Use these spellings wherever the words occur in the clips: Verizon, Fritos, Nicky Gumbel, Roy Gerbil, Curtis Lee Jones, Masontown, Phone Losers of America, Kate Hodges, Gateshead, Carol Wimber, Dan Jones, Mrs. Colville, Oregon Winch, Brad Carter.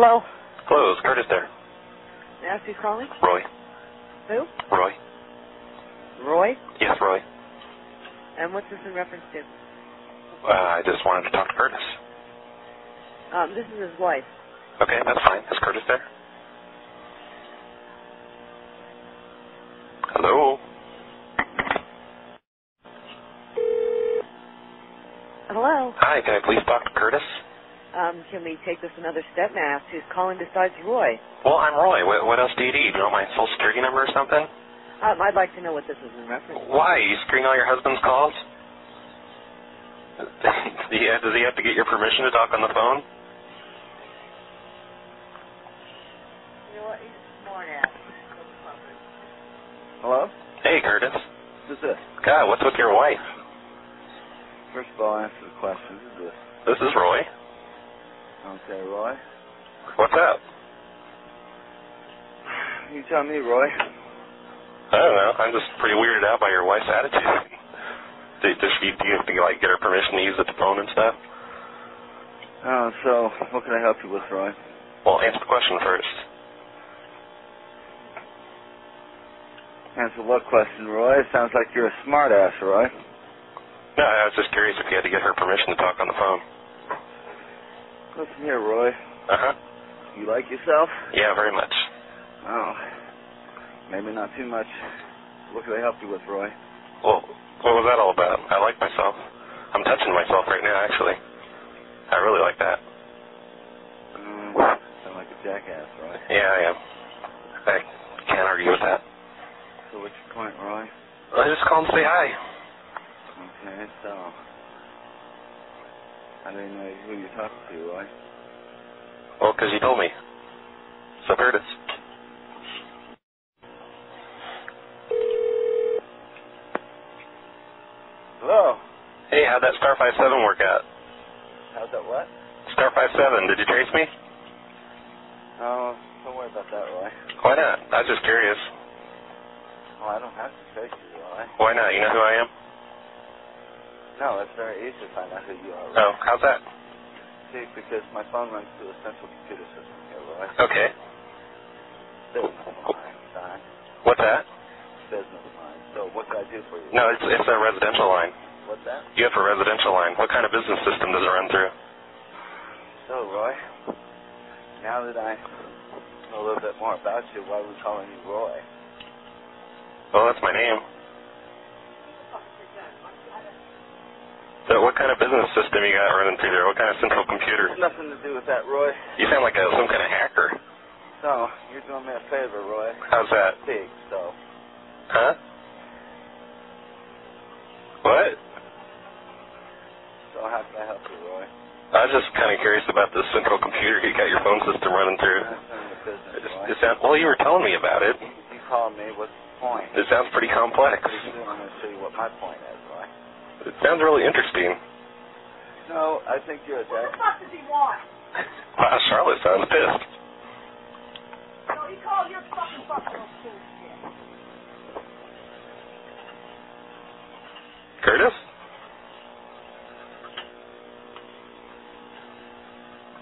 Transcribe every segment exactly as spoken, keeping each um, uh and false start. Hello? Hello, is Curtis there? Yes, who's calling? Roy. Who? Roy. Roy? Yes, Roy. And what's this in reference to? Uh, I just wanted to talk to Curtis. Um, this is his wife. Okay, that's fine. Is Curtis there? Hello? Hello? Hi, can I please talk to Curtis? Um, can we take this another step and ask who's calling besides Roy? Well, I'm Roy. What, what else do you need? Do you know my social security number or something? Um, I'd like to know what this is in reference to. Why? You screen all your husband's calls? Yeah, does he have to get your permission to talk on the phone? You know what? He's smart ass. Hello? Hey, Curtis. Who's this? God, what's with your wife? First of all, answer the question. Who's this? This is Roy. Okay, Roy. What's up? You tell me, Roy. I don't know. I'm just pretty weirded out by your wife's attitude. Do you, do you have to, like, get her permission to use the phone and stuff? Oh, so what can I help you with, Roy? Well, answer the question first. Answer what question, Roy? It sounds like you're a smartass, Roy. No, I was just curious if you had to get her permission to talk on the phone. Listen here, Roy. Uh-huh. You like yourself? Yeah, very much. Oh. Maybe not too much. What can I help you with, Roy? Well, what was that all about? I like myself. I'm touching myself right now, actually. I really like that. Mm, sound like a jackass, Roy. Yeah, I am. I can't argue with that. So what's your point, Roy? I just called and say hi. Okay, so... I didn't know who you're talking to, Roy. Well, because you told me. So there it is. Hello? Hey, how'd that Star five seven work out? How'd that what? Star five seven, did you trace me? Oh, don't worry about that, Roy. Why not? I was just curious. Well, I don't have to trace you, Roy. Why not? You know who I am? No, it's very easy to find out who you are, Roy. Oh, how's that? See, because my phone runs through a central computer system here, Roy. Okay. Business of mine, son. What's that? Business of mine. So what can I do for you? No, it's it's a residential line. What's that? You have a residential line. What kind of business system does it run through? So, Roy, now that I know a little bit more about you, why are we calling you Roy? Well, that's my name. So what kind of business system you got running through there? What kind of central computer? Nothing to do with that, Roy. You sound like a, some kind of hacker. No, you're doing me a favor, Roy. How's that? Big, so. Huh? What? So how can I help you, Roy? I was just kind of curious about this central computer you got your phone system running through. Business, Roy. It sounds, well, you were telling me about it. If you call me, what's the point? It sounds pretty complex. I'm going to show you what my point is, Roy. It sounds really interesting. No, I think you're a jack. What the fuck does he want? Wow, Charlotte sounds pissed. No, he called your fucking fucking bullshit. Curtis?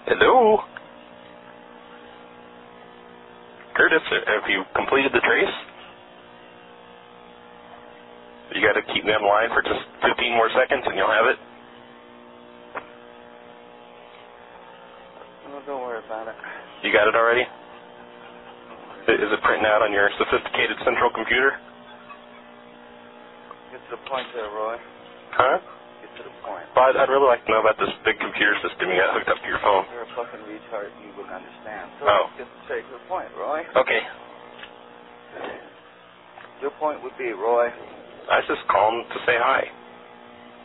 Hello? Curtis, have you completed the trace? You got to keep me online for just fifteen more seconds and you'll have it. Oh, don't worry about it. You got it already? Is it printing out on your sophisticated central computer? Get to the point there, Roy. Huh? Get to the point. Well, I'd, I'd really like to know about this big computer system you got hooked up to your phone. You're a fucking retard and you wouldn't understand. So oh. Let's get straight to the point, Roy. Okay. Your point would be, Roy... I just called to say hi.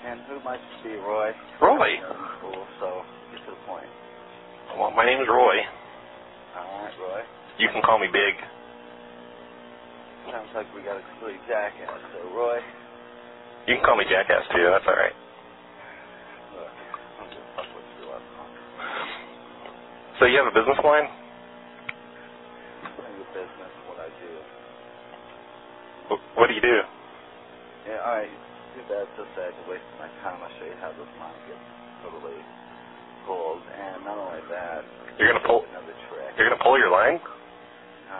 And who might you be, Roy? Roy. Cool, so get to the point. Well, my name is Roy. All right, Roy. You can call me Big. Sounds like we got a complete jackass, so Roy. You can call me jackass too. That's all right. Look, I don't give a fuck what you do. So you have a business line? I have a business. What I do? What do you do? Yeah, alright, too bad, so sad to waste my time. I'll show you how this line gets totally pulled. And not only at that. You're gonna pull. Another trick. You're gonna pull your line. No,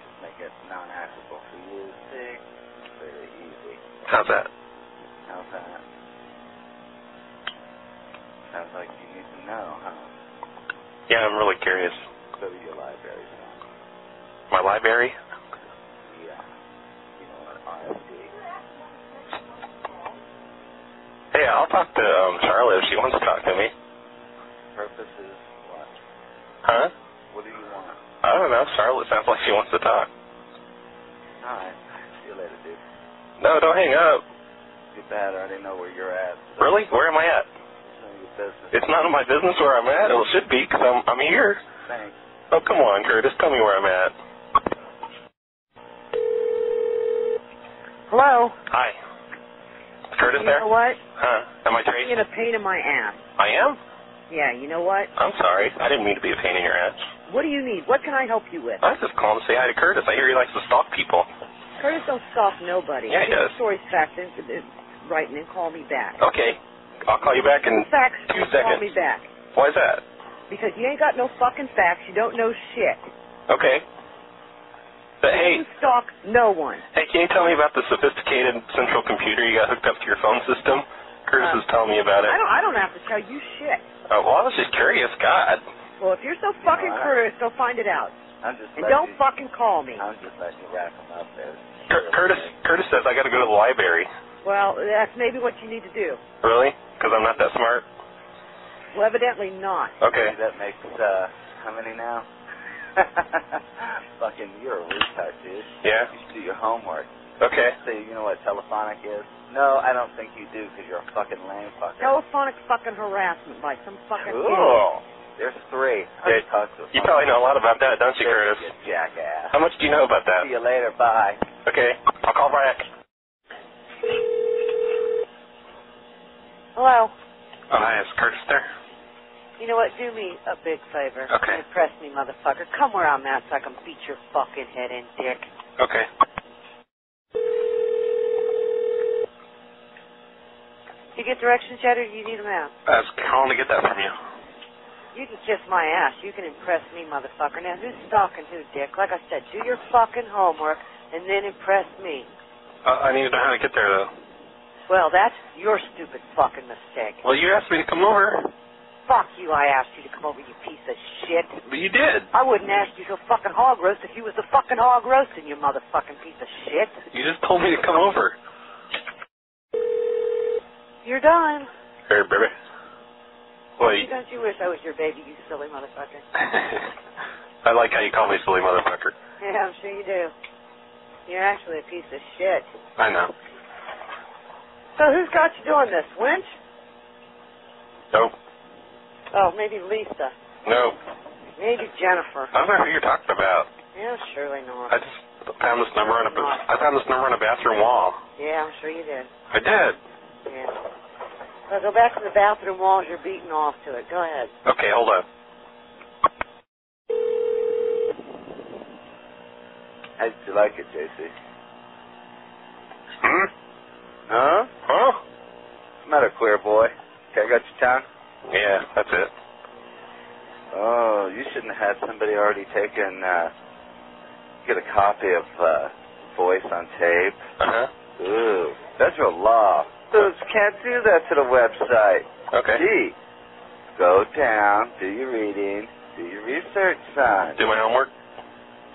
just make it non-accessible for you. Six. Very easy. How's that? How's that? Sounds like you need to know, huh? Yeah, I'm really curious. Go to your library. My library? Yeah. You know what? R F D. Hey, I'll talk to um, Charlotte if she wants to talk to me. Purpose is what? Huh? What do you want? I don't know. Charlotte sounds like she wants to talk. All right. See you later, dude. No, don't hang up. Too bad. I already know where you're at. So. Really? Where am I at? It's none of your business. It's none of my business where I'm at. Well, it should be because I'm, I'm here. Thanks. Oh, come on, Curtis. Tell me where I'm at. Hello? Hi. Is Curtis there? You know what? Huh? Am I Tracy? You're a pain in my ass. I am? Yeah, you know what? I'm sorry. I didn't mean to be a pain in your ass. What do you need? What can I help you with? I was just calling to say hi to Curtis. I hear he likes to stalk people. Curtis don't stalk nobody. Yeah, he does. The story's fact. Right, and then call me back. Okay. I'll call you back in facts, two seconds. Call me back. Why is that? Because you ain't got no fucking facts. You don't know shit. Okay. But hey, you stalk no one. Hey, can you tell me about the sophisticated central computer you got hooked up to your phone system? Curtis uh, is telling me about it. I don't. I don't have to tell you shit. Oh, well, I was just curious, God. Well, if you're so fucking you know, curious, go find it out. I'm just. And don't you, fucking call me. I'm just letting you wrap them up there. Cur Curtis. Curtis says I got to go to the library. Well, that's maybe what you need to do. Really? Because I'm not that smart. Well, evidently not. Okay. That makes uh, how many now? Fucking, you're a retard, dude. Yeah? You should do your homework. Okay. So you know what telephonic is? No, I don't think you do, because you're a fucking lame fucker. Telephonic fucking harassment by some fucking Ooh. Idiot. There's three. Yeah, you probably know a lot about that, don't you, Curtis? You jackass. How much do you know about that? See you later. Bye. Okay. I'll call back. Hello. Oh, hi. Is Curtis there? You know what? Do me a big favor. Okay. Impress me, motherfucker. Come where I'm at so I can beat your fucking head in, dick. Okay. Do you get directions yet, or do you need them out? I was calling to get that from you. You can kiss my ass. You can impress me, motherfucker. Now, who's stalking who, dick? Like I said, do your fucking homework and then impress me. Uh, I need to know how to get there, though. Well, that's your stupid fucking mistake. Well, you asked me to come over. Fuck you, I asked you to come over, you piece of shit. But you did. I wouldn't ask you to fucking hog roast if you was the fucking hog roasting, you motherfucking piece of shit. You just told me to come over. You're done. Hey, baby. Wait. Don't you wish I was your baby, you silly motherfucker? I like how you call me silly motherfucker. Yeah, I'm sure you do. You're actually a piece of shit. I know. So who's got you doing this, Winch? Nope. Oh, maybe Lisa. No. Maybe Jennifer. I don't know who you're talking about. Yeah, surely not. I just found this number on a I found this number on a bathroom wall. Yeah, I'm sure you did. I did. Yeah. Well, go back to the bathroom wall as you're beating off to it. Go ahead. Okay, hold on. How did you like it, J C? Hmm? Huh? Huh? Not a queer boy. Okay, I got your time. Yeah, that's it. Oh, you shouldn't have had somebody already taken, uh, get a copy of, uh, voice on tape. Uh-huh. Ooh, that's your law. Those can't do that to the website. Okay. Gee, go down, do your reading, do your research, son. Do my homework?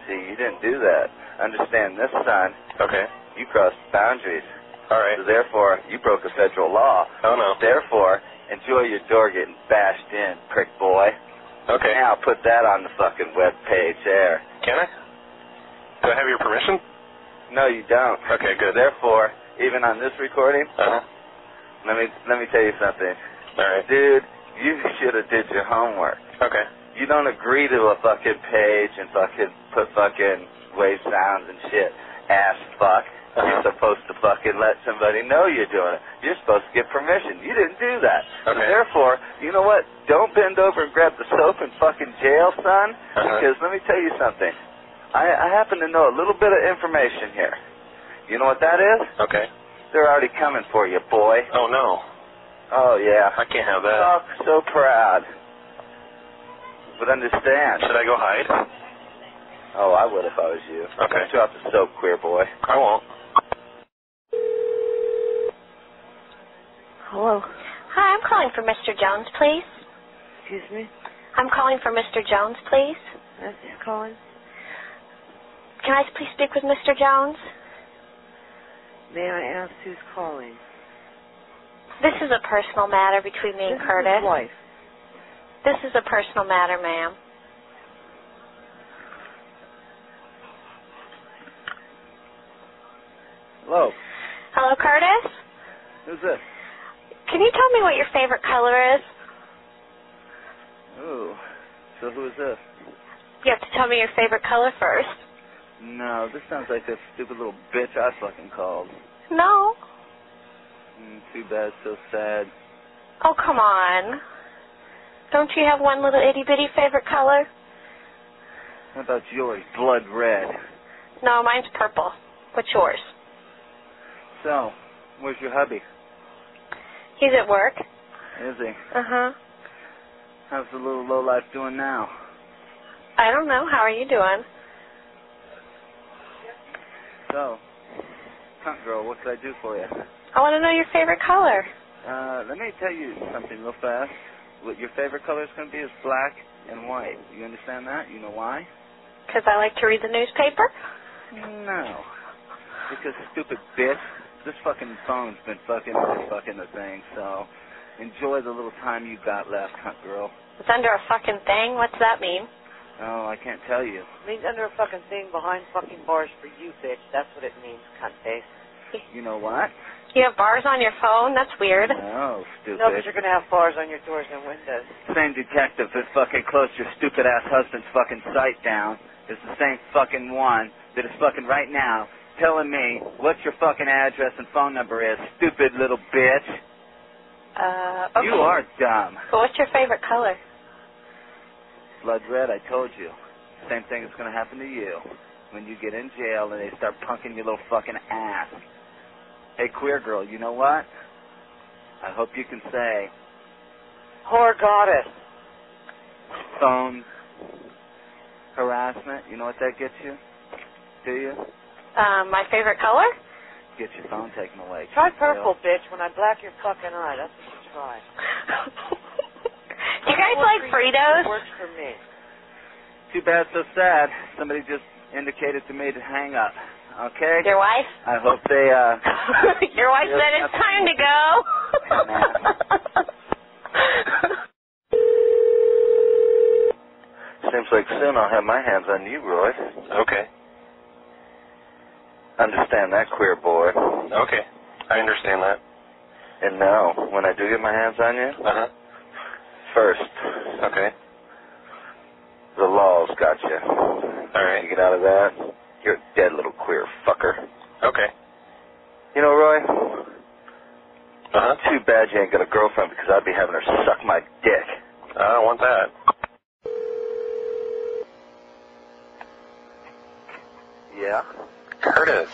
See, you didn't do that. Understand this, son. Okay. You crossed boundaries. All right. So therefore, you broke a federal law. Oh, no. Therefore... enjoy your door getting bashed in, prick boy. Okay. Now put that on the fucking web page there. Can I? Do I have your permission? No, you don't. Okay, good. Therefore, even on this recording, uh-huh. let me let me tell you something. All right. Dude, you should have did your homework. Okay. You don't agree to a fucking page and fucking put fucking wave sounds and shit. Ass fuck. You're supposed to fucking let somebody know you're doing it. You're supposed to get permission. You didn't do that. Okay. So therefore, you know what? Don't bend over and grab the soap and fucking jail, son. Uh-huh. Because let me tell you something. I, I happen to know a little bit of information here. You know what that is? Okay. They're already coming for you, boy. Oh, no. Oh, yeah. I can't have that. Fuck, so proud. But understand. Should I go hide? Oh, I would if I was you. Okay. Don't drop the soap, queer boy. I won't. Hello. Hi, I'm calling for Mister Jones, please. Excuse me? I'm calling for Mister Jones, please. That's calling. Can I please speak with Mister Jones? May I ask who's calling? This is a personal matter between me this and Curtis. This is his wife. This is a personal matter, ma'am. Hello. Hello, Curtis? Who's this? Can you tell me what your favorite color is? Ooh. So who is this? You have to tell me your favorite color first. No, this sounds like that stupid little bitch I fucking called. No. Mm, too bad, so sad. Oh, come on. Don't you have one little itty-bitty favorite color? How about yours? Blood red. No, mine's purple. What's yours? So, where's your hubby? He's at work. Is he? Uh-huh. How's the little lowlife doing now? I don't know. How are you doing? So, cunt girl, what could I do for you? I want to know your favorite color. Uh, let me tell you something real fast. What your favorite color is going to be is black and white. You understand that? You know why? Because I like to read the newspaper? No. Because stupid bitch. This fucking phone's been fucking fucking the thing, so enjoy the little time you got left, cunt girl. It's under a fucking thing? What's that mean? Oh, I can't tell you. It means under a fucking thing behind fucking bars for you, bitch. That's what it means, cunt face. You know what? You have bars on your phone? That's weird. No, stupid. No, but you're going to have bars on your doors and windows. Same detective that fucking closed your stupid-ass husband's fucking site down is the same fucking one that is fucking right now telling me what your fucking address and phone number is, stupid little bitch. Uh, okay. You are dumb. But what's your favorite color? Blood red, I told you. Same thing is going to happen to you when you get in jail and they start punking your little fucking ass. Hey, queer girl, you know what? I hope you can say, whore goddess. Phone harassment, you know what that gets you? Do you? Um, my favorite color? Get your phone taken away. Try purple, bitch, when I black your fucking eye. That's what you try. Do you guys like Fritos? It works for me. Too bad, so sad. Somebody just indicated to me to hang up. Okay? Your wife? I hope they, uh... your wife said it's time to go. Seems like soon I'll have my hands on you, Roy. Okay. Understand that, queer boy. Okay. I understand that. And now, when I do get my hands on you, uh-huh. First. Okay. The law's got you. All right. You get out of that, you're a dead little queer fucker. Okay. You know, Roy? Uh-huh. Too bad you ain't got a girlfriend because I'd be having her suck my dick. I don't want that. Yeah? Curtis.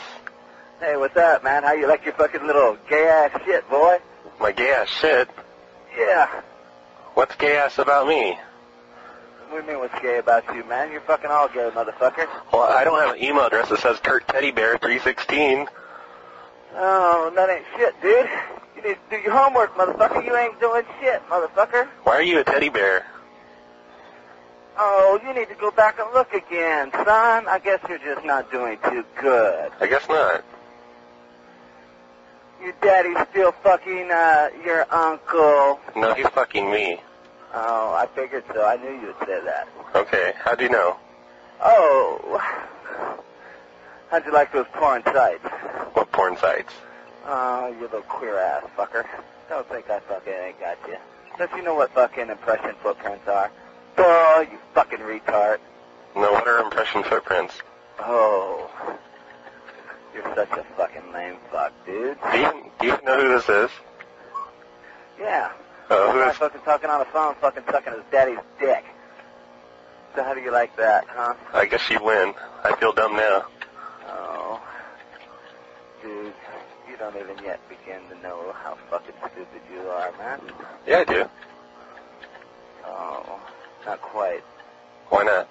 Hey, what's up, man? How you like your fucking little gay-ass shit, boy? My gay-ass shit? Yeah. What's gay-ass about me? What do you mean what's gay about you, man? You're fucking all gay, motherfucker. Well, I don't have an email address that says Kurt Teddy Bear three sixteen. Oh, that ain't shit, dude. You need to do your homework, motherfucker. You ain't doing shit, motherfucker. Why are you a teddy bear? Oh, you need to go back and look again, son. I guess you're just not doing too good. I guess not. Your daddy's still fucking, uh, your uncle. No, he's fucking me. Oh, I figured so. I knew you'd say that. Okay. How'd you know? Oh. How'd you like those porn sites? What porn sites? Oh, you little queer-ass fucker. Don't think I fucking ain't got you. Don't you know what fucking impression footprints are? Oh, you fucking retard. No, what are impression footprints? Oh. You're such a fucking lame fuck, dude. Do you, do you know who this is? Yeah. Oh, who is? Fucking talking on the phone, fucking sucking his daddy's dick. So how do you like that, huh? I guess you win. I feel dumb now. Oh. Dude, you don't even yet begin to know how fucking stupid you are, man. Yeah, I do. Oh, not quite. Why not?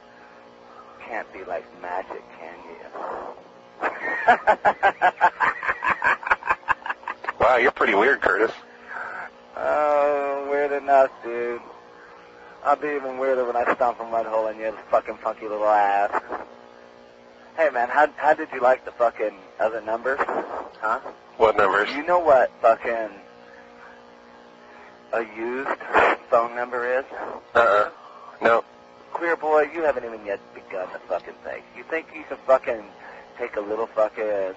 Can't be like magic, can you? Wow, you're pretty weird, Curtis. Oh, uh, weird enough, dude. I'll be even weirder when I stomp a mud hole in your fucking funky little ass. Hey, man, how how did you like the fucking other numbers? Huh? What numbers? You know what fucking a used phone number is? Uh-uh. No. Queer boy, you haven't even yet begun the fucking thing. You think you can fucking take a little fucking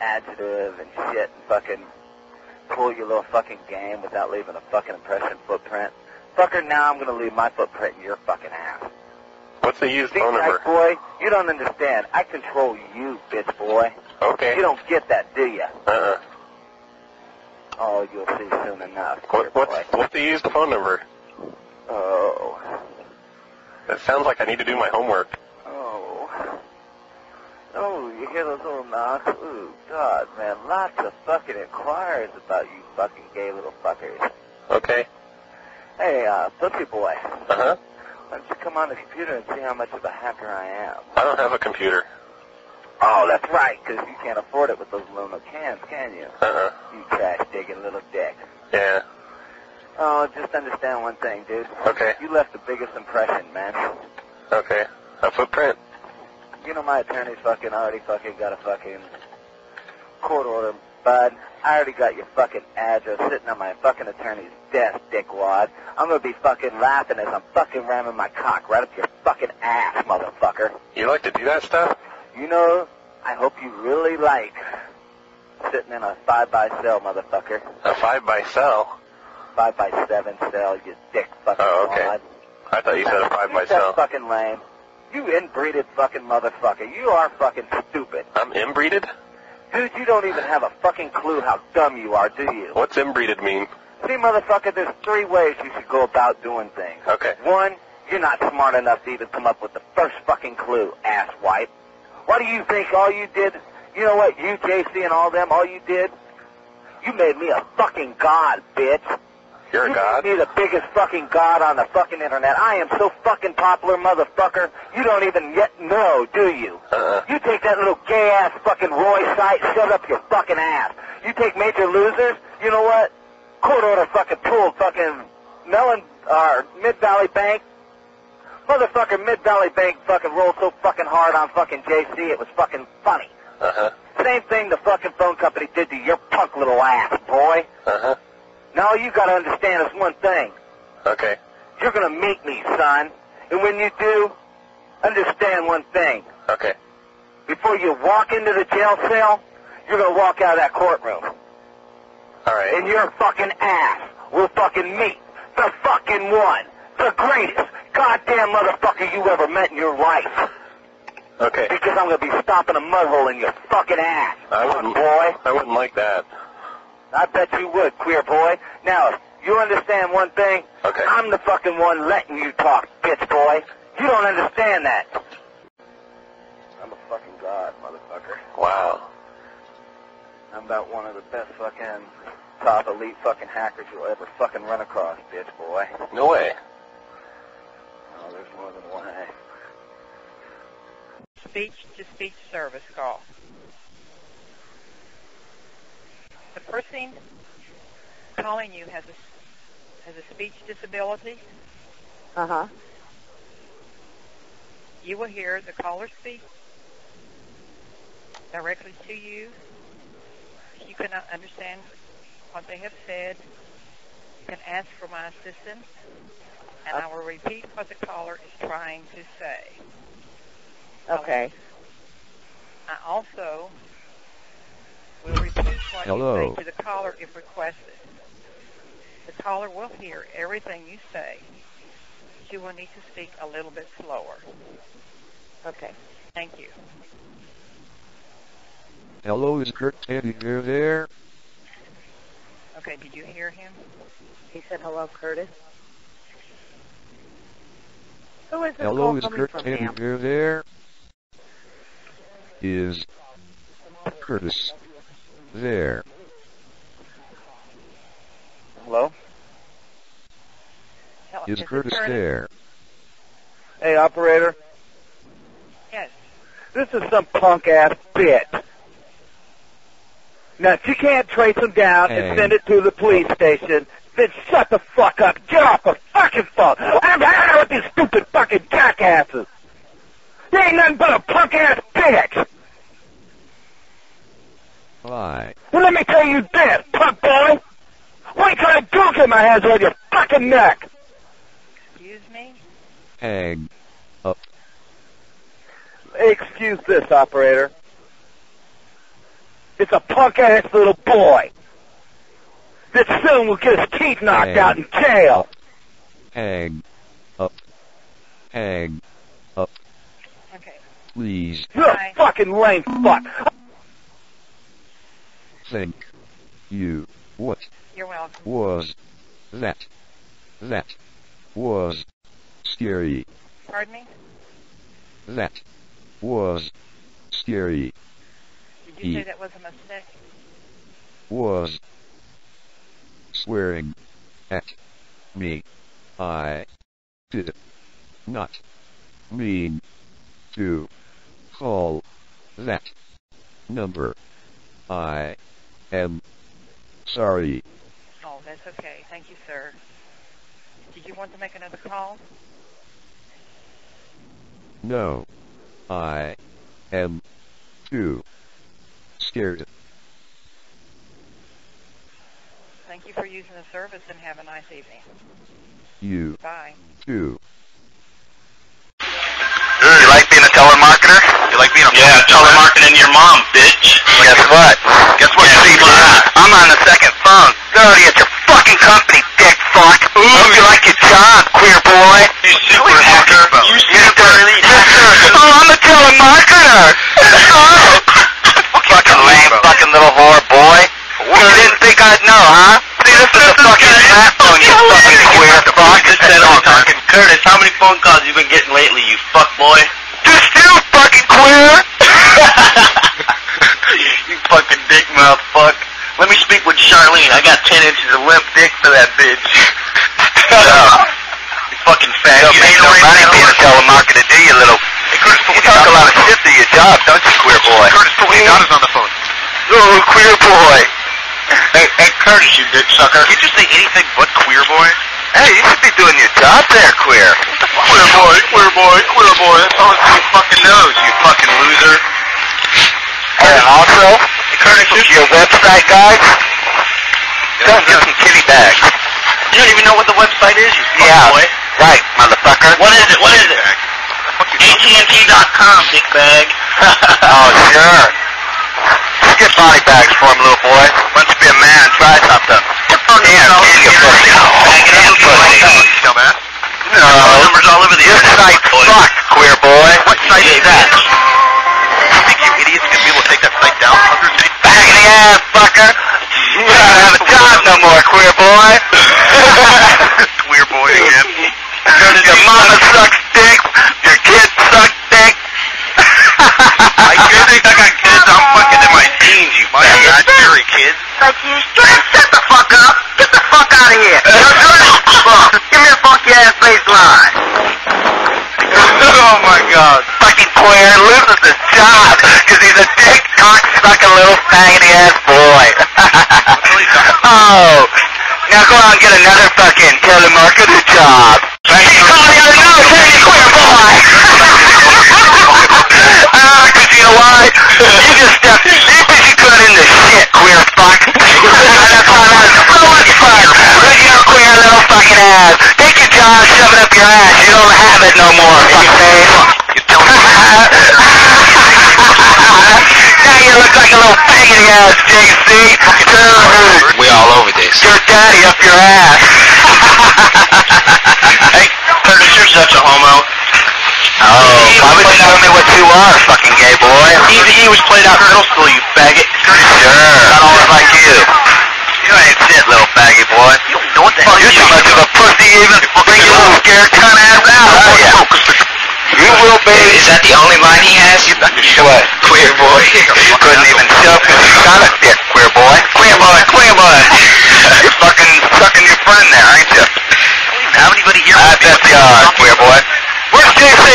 adjective and shit and fucking pull your little fucking game without leaving a fucking impression footprint? Fucker, now I'm going to leave my footprint in your fucking ass. What's the used phone number? Boy, you don't understand. I control you, bitch boy. Okay. You don't get that, do you? Uh-uh. Oh, you'll see soon enough. What, what's, what's the used phone number? Oh. It sounds like I need to do my homework. Oh. Oh, you hear those little knocks? Ooh, God, man. Lots of fucking inquiries about you fucking gay little fuckers. Okay. Hey, uh, pussy boy. Uh-huh. Why don't you come on the computer and see how much of a hacker I am? I don't have a computer. Oh, that's right, because you can't afford it with those aluminum cans, can you? Uh-huh. You trash-digging little dick. Yeah. Oh, just understand one thing, dude. Okay. You left the biggest impression, man. Okay. A footprint. You know my attorney's fucking already fucking got a fucking court order, bud. I already got your fucking address sitting on my fucking attorney's desk, dickwad. I'm going to be fucking laughing as I'm fucking ramming my cock right up your fucking ass, motherfucker. You like to do that stuff? You know, I hope you really like sitting in a five-by-cell, motherfucker. A five-by-cell? Five-by-seven cell, you dick fucking Oh, okay. Wad. I thought you said a five-by-cell. Fucking lame. You inbreeded fucking motherfucker. You are fucking stupid. I'm inbreeded? Dude, you don't even have a fucking clue how dumb you are, do you? What's inbreeded mean? See, motherfucker, there's three ways you should go about doing things. Okay. One, you're not smart enough to even come up with the first fucking clue, asswipe. What do you think all you did? You know what, you, J C, and all them, all you did? You made me a fucking god, bitch. You're a god? You made me the biggest fucking god on the fucking internet. I am so fucking popular, motherfucker, you don't even yet know, do you? Uh-uh. You take that little gay-ass fucking Roy site, shut up your fucking ass. You take Major Losers, you know what? Court order fucking pulled fucking Mellon, or uh, Mid-Valley Bank. Motherfucker, Mid-Valley Bank fucking rolled so fucking hard on fucking J C, it was fucking funny. Uh-huh. Same thing the fucking phone company did to your punk little ass, boy. Uh-huh. Now all you gotta understand is one thing. Okay. You're gonna meet me, son. And when you do, understand one thing. Okay. Before you walk into the jail cell, you're gonna walk out of that courtroom. Alright. And your fucking ass will fucking meet the fucking one. The greatest goddamn motherfucker you ever met in your life. Okay. Because I'm going to be stomping a mud hole in your fucking ass. I wouldn't, boy. I wouldn't like that. I bet you would, queer boy. Now, you understand one thing? Okay. I'm the fucking one letting you talk, bitch boy. You don't understand that. I'm a fucking god, motherfucker. Wow. I'm about one of the best fucking top elite fucking hackers you'll ever fucking run across, bitch boy. No way. Oh, there's more than one way. Speech-to-speech service call. The person calling you has a, has a speech disability. Uh-huh. You will hear the caller speak directly to you. You cannot understand what they have said. You can ask for my assistance, and I will repeat what the caller is trying to say. Okay. I also will repeat what Hello. you say to the caller if requested. The caller will hear everything you say. She will need to speak a little bit slower. Okay. Thank you. Hello, is Kurt standing near there? Okay, did you hear him? He said, hello, Curtis. Who is this Hello, is Kurt standing near there? Is Curtis there? Hello? Is, is Curtis, Curtis there? Hey, operator? Yes. This is some punk-ass bitch. Now, if you can't trace him down hey. and send it to the police station, then shut the fuck up. Get off the fucking phone. I'm out with these stupid fucking jackasses. You ain't nothing but a punk-ass bitch. Why? Well, let me tell you this, punk boy. Wait till I duke in my hands on your fucking neck. Excuse me? Egg. Oh. Excuse this, operator. It's a punk-ass little boy. This soon will get his teeth knocked Egg. out in jail. Egg. Up. Egg. Up. Okay. Please. You're Bye. a fucking lame fuck. Thank you. What? You're welcome. Was that? That was scary. Pardon me? That was scary. Did you say that was a mistake? Was swearing at me. I did not mean to call that number. I am sorry. Oh, that's okay. Thank you, sir. Did you want to make another call? No. I am too scared. Thank you for using the service and have a nice evening. You Bye. too. Dude, you like being a telemarketer? You like being a yeah, telemarketing your mom, bitch. Guess what? Guess what? Yeah, yeah. I'm on the second phone. Dirty at your fucking company, dick fuck. Ooh, hope you like your job, queer boy. You super hacker. You super dirty hacker. Oh, I'm a telemarketer. Fucking lame, fucking little whore boy. You didn't think I'd know, huh? See, this is a fucking smartphone, you fucking queer fuck. Just said all talking. Curtis, how many phone calls you been getting lately, you fuck boy? Just you, fucking queer. You fucking dick mouth fuck. Let me speak with Charlene. I got ten inches of limp dick for that bitch. Shut up. You fucking fat. You ain't nobody being a telemarketer, do you, little... Hey, Curtis, you talk a lot of shit to your job, don't you, queer boy? Curtis, put your daughter's on the phone. Little queer boy. Hey, hey, Curtis, you dick sucker. Did you say anything but queer boy? Hey, you should be doing your job there, queer. Queer boy, queer boy, queer boy. That's all you fucking knows, you fucking loser. And also, Curtis, your website, guys, don't get some kitty bags. You don't even know what the website is, you fucking yeah, boy. Right, motherfucker. What is it? What is it? A T and T dot com, dick bag. Oh, sure. Just get body bags for him, little boy. Why don't you be a man and try something? Damn, candy of pussy. Damn, pussy. Dumbass. No. Numbers all over the internet. This site sucks, queer boy. What site is that? Back in the ass, fucker! You don't have a job no more, queer boy! Queer boy again. Your mama sucks dick, your kids suck dick! I can't think I got kids, I'm fucking in my teens, you fucking not scary kids. Like you, shut the fuck up! Get the fuck out of here! Fuck. Give me a funky ass baseline! Oh my god! Fucking queer loses his job, cause he's a dick! Cock-sucking little faggoty-ass boy. Oh, now go out and get another fucking telemarketer job. Right? She's calling out another candy queer boy. Ah, cause you know why? You just stepped as deep as you could into shit, queer fuck. That's why I was so much fun. Look at your queer little fucking ass. Take your job, shove it up your ass. You don't have it no more, fuckface. Now you look like a little faggoty ass, J C. Dude, we all over this. Your daddy up your ass. Hey, Curtis, you're such a homo. Oh, why would you tell me what you are, fucking gay boy? He was played out in middle school, you faggot. Sure, not always like you. You ain't shit, little faggy boy. You don't know what the hell you're so much of a pussy even bring your little scared cunt ass out, are ya? You will be. Is that the only line he has? You got to show it. Queer boy. You couldn't even show because you got a dick, queer boy. Queer boy, queer boy. You're fucking sucking your friend there, ain't you? I don't even have anybody here. I bet you are, queer boy. Where's D C.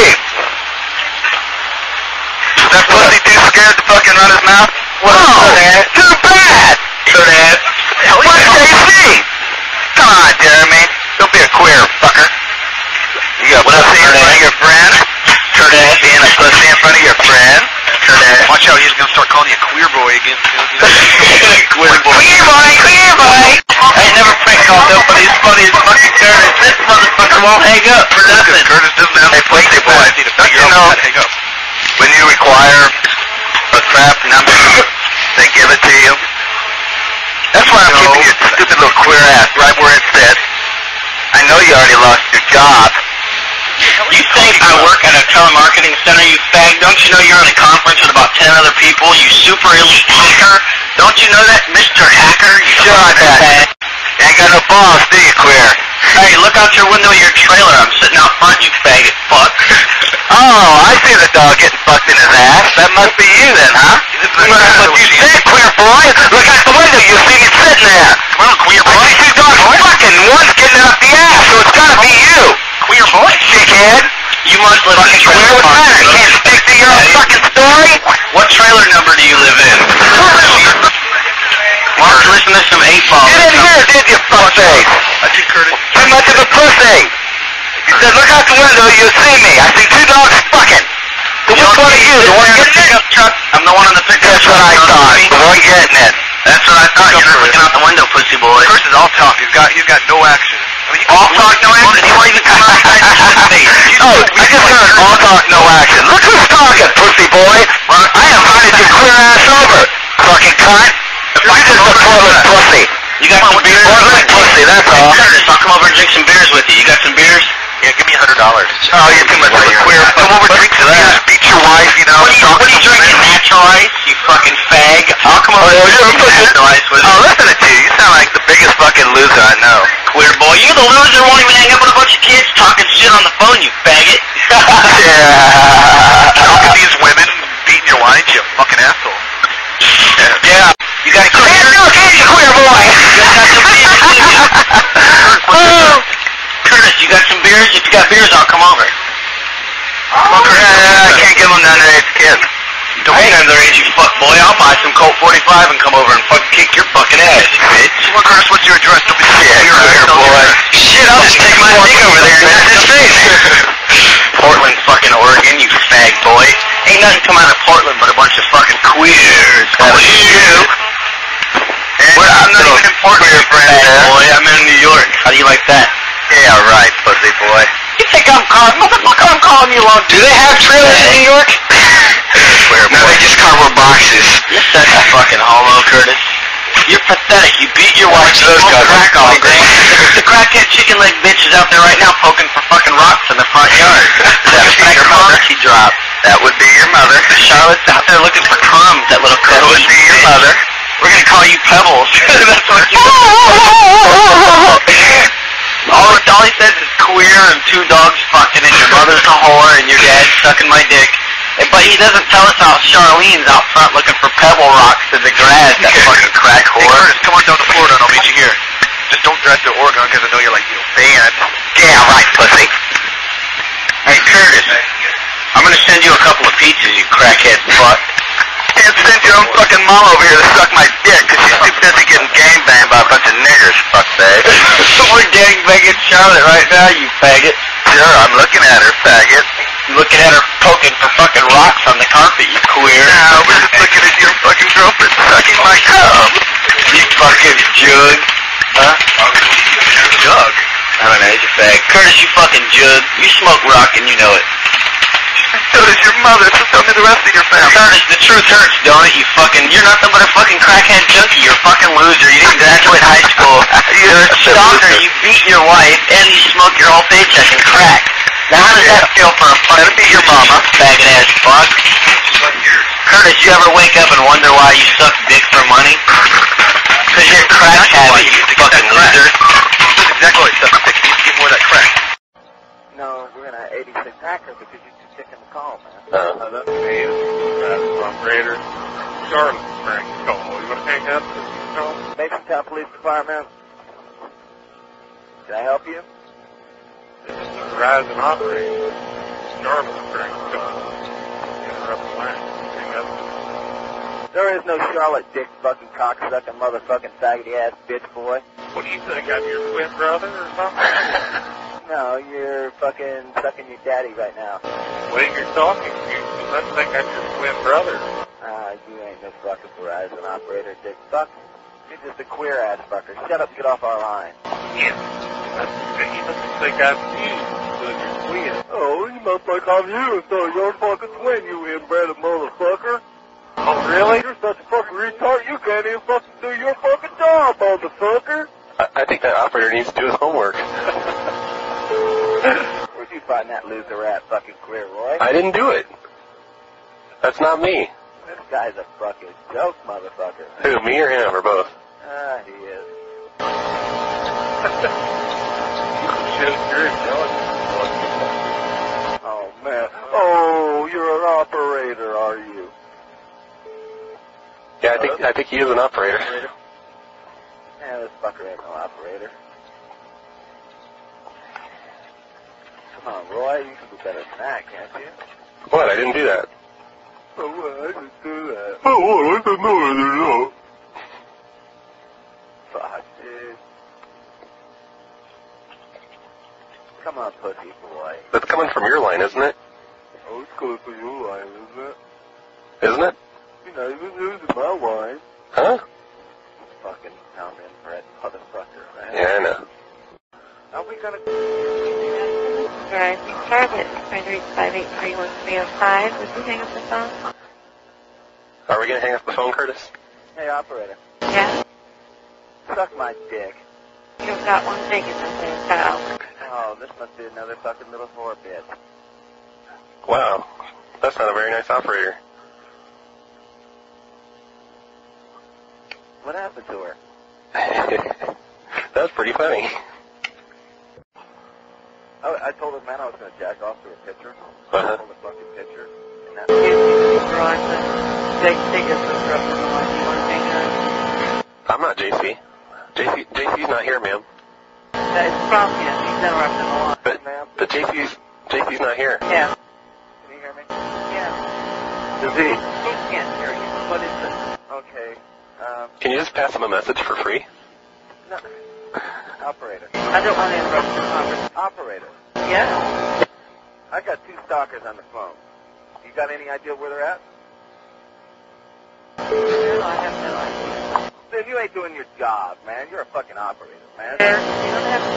That pussy too scared to fucking run his mouth? Well, oh, too bad! Too bad. What's J C? Come on, Jeremy. Don't be a queer fucker. You got pussy in front of your friend? Turdette. Being a pussy in front of your friend? Turdette. Watch out, he's gonna start calling you queer boy again soon. Queer boy. Queer boy, queer boy! I ain't never prank called nobody as funny as fucking Curtis. This motherfucker won't hang up for nothing. Curtis doesn't have a pussy boy. You know, when you require a crap number, they give it to you. That's why I'm no. keeping your stupid little queer ass right where it sits. I know you already lost your job. You think I work at a telemarketing center, you fag? Don't you know you're in a conference with about ten other people, you super elite hacker? Don't you know that, Mister Hacker? You sure I bet. You ain't got no balls, do you, queer? Hey, look out your window of your trailer. I'm sitting out front, you faggot fuck. Oh, I see the dog getting fucked in his ass. That must be you then, huh? Well, that's what you said, queer boy. Look out the window, you see me sitting there. Well, queer boy. I see two dogs fucking. One's getting out the ass, so it's gotta be you. Queer boy? Dickhead. You must live in a trailer park. What's the matter? Can't stick to your own fucking story? What trailer number do you live in? Why don't you listen to some eight balls? You didn't hear it, did you, fuckface? I did, Curtis. Too much of a pussy. You said, look out the window, you'll see me. I see two dogs fucking. Which one are you? The one in the pickup truck? I'm the one in the pickup truck. That's what I thought. Boy, getting it. That's what I thought. You're not looking out the window, pussy boy. Curtis is all talk. He's got, he's got no action. I mean, all talk, no action? He won't even come outside and shoot me. Oh, I just heard all talk, no action. Look who's talking, pussy boy. I invited your queer ass over, fucking cunt. You're just a portland pussy. You got some beers? Portland pussy, that's all. Curtis, I'll come over and drink some beers with you. You got some beers? Yeah, give me a hundred dollars. Oh, you're too much of a queer. Come over, drink some beers, beat your wife, you know. What are you, what are you drinking? Natural ice, you fucking fag. I'll come over and drink natural ice with you. Oh, listen to you. You sound like the biggest fucking loser I know. Queer boy, you're the loser who won't even hang up with a bunch of kids talking shit on the phone, you faggot. Yeah. Look at these women beating your wife, you fucking asshole. Yeah. You got queer, no, you queer boy. You got some beers, Curtis. You got some beers. If you got beers, I'll come over. Come over. Yeah, yeah, I can't give them the underage kids. Don't be underage, you fuck boy. I'll buy some Colt forty-five and come over and fuck kick your fucking ass, you bitch. Well, Curtis, what's your address? Don't be scared, queer boy. Shit, I'll just take my dick over there and that's his face. Portland, fucking Oregon, you fag boy. Ain't nothing come out of Portland but a bunch of fucking queers. Queers. Well, I'm not even in Portland, your friend, boy. I'm in New York. How do you like that? Yeah, right, pussy boy. You think I'm calling? Motherfucker, I'm calling you on. Do they have trailers in New York? No, they just cardboard boxes. You're such a fucking hollow, Curtis. You're pathetic. You beat your wife. You smoke crack all day. The crackhead chicken leg bitch is out there right now poking for fucking rocks in the front yard. That fat crumbs she dropped. That would be your mother. Charlotte's out there looking for crumbs. That little cuddle. That would be your mother. We're gonna call you Pebbles. That's what you all, all he says is queer and two dogs fucking and your mother's a whore and your dad's sucking my dick. But he doesn't tell us how Charlene's out front looking for pebble rocks in the grass, that fucking crack whore. Hey, Curtis, come on down to Florida and I'll meet you here. Just don't drive to Oregon because I know you're like, you know, banned. Yeah, right, pussy. Hey, Curtis, I'm gonna send you a couple of pizzas, you crackhead fuck. I can't send your own fucking mom over here to suck my dick because she's too busy getting gangbanged by a bunch of niggers, fuckbag. We're gangbanging Charlotte right now, you faggot. Sure, I'm looking at her, faggot. You're looking at her poking for fucking rocks on the carpet, you queer. No, we're just looking at your fucking girlfriend sucking my cum. You fucking jug. Huh? Jug? I don't know, you fag. Curtis, you fucking jug. You smoke rock and you know it. So does your mother, so tell me the rest of your family. Curtis, the truth hurts, don't it, you fucking... You're nothing but a fucking crackhead junkie, you're a fucking loser, you didn't graduate high school. You're a stalker, you beat your wife, and you smoke your whole paycheck and crack. Now how does yeah. that feel for a fucking... That'd be your mama. Faggot ass fuck. Curtis, you ever wake up and wonder why you suck dick for money? Cause you're crack happy, you fucking loser. That's exactly what you suck dick, you need to get more of that crack. No, we're gonna eighty-six hacker because you... Taking the call, man. Uh, uh that's me. That's the operator. Charlotte, Frank, call. You want to hang up? Masontown Police Department. Can I help you? This is the Verizon operator. normal occurring stone. There is no Charlotte Dick fucking cocksucking motherfucking faggoty ass bitch boy. What do you think? I'm your twin brother or something? No, you're fucking sucking your daddy right now. Well, you're talking to you. You must think I'm your twin brother. Ah, uh, you ain't no fucking Verizon operator, dick fuck. You're just a queer ass fucker. Shut up and get off our line. Yeah. You must think I'm you. You're queer. Oh, you must think I'm you, so you're fucking twin, you inbred motherfucker. Oh, really? You're such a fucking retard, you can't even fucking do your fucking job, motherfucker! I, I think that operator needs to do his homework. Where'd you find that loser at, fucking queer, Roy? I didn't do it. That's not me. This guy's a fucking joke, motherfucker. Who, me or him, or both? Ah, he is. Oh, man. Oh, you're an operator, are you? Yeah, I think I think he is an operator. Yeah, this fucker ain't no operator. Come on, Roy, you can do better than that, can't you? What? I didn't do that. Oh, what? I didn't do that. Oh, what? I didn't know I didn't know. Fuck, dude. Come on, pussy boy. That's coming from your line, isn't it? Oh, it's coming from your line, isn't it? Isn't it? You're not even losing my line. Huh? Fucking town-inbred motherfucker, man. Yeah, I know. Are we gonna... Verizon Target, trying to reach five eight three one three oh five. Would you hang up the phone? Are we gonna hang up the phone, Curtis? Hey, operator. Yeah? Suck my dick. You've got one thing in this damn town. Oh, this must be another fucking little whore bitch. Wow. That's not a very nice operator. What happened to her? That was pretty funny. I, I told her, man, I was going to jack off to a picture. Uh-huh. I told the fucking picture. And that I'm not J C. J C J C's not here, ma'am. That is probably him. He's interrupting the line. But, ma'am. But J C's, J C's not here. Yeah. Can you hear me? Yeah. Is he? He can't hear you. What is this? Okay. Um, Can you just pass him a message for free? No. Operator. I don't want to interrupt your conference. Operator. Yeah? I got two stalkers on the phone. You got any idea where they're at? No, I have no idea. Then you ain't doing your job, man. You're a fucking operator, man. There, you don't have to.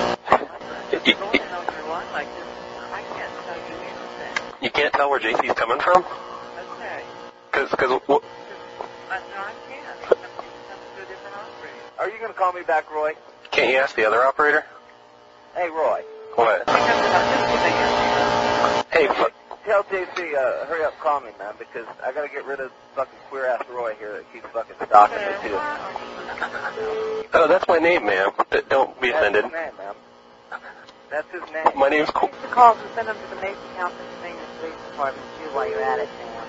You don't know your line like this. I can't tell you anything. You can't tell where J C's coming from? That's right. Because, because, what? Uh, no, I can't. Are you going to call me back, Roy? Can't you ask the other operator? Hey, Roy. What? Hey, fuck. Tell J C, uh, hurry up, call me, man, because I got to get rid of fucking queer-ass Roy here that keeps fucking stalking me, too. Oh, that's my name, ma'am. Don't be offended. That's his name, ma'am. That's his name. My name's Cole. Take the calls and send them to the Mason County Police Department, too, while you're at it, ma'am.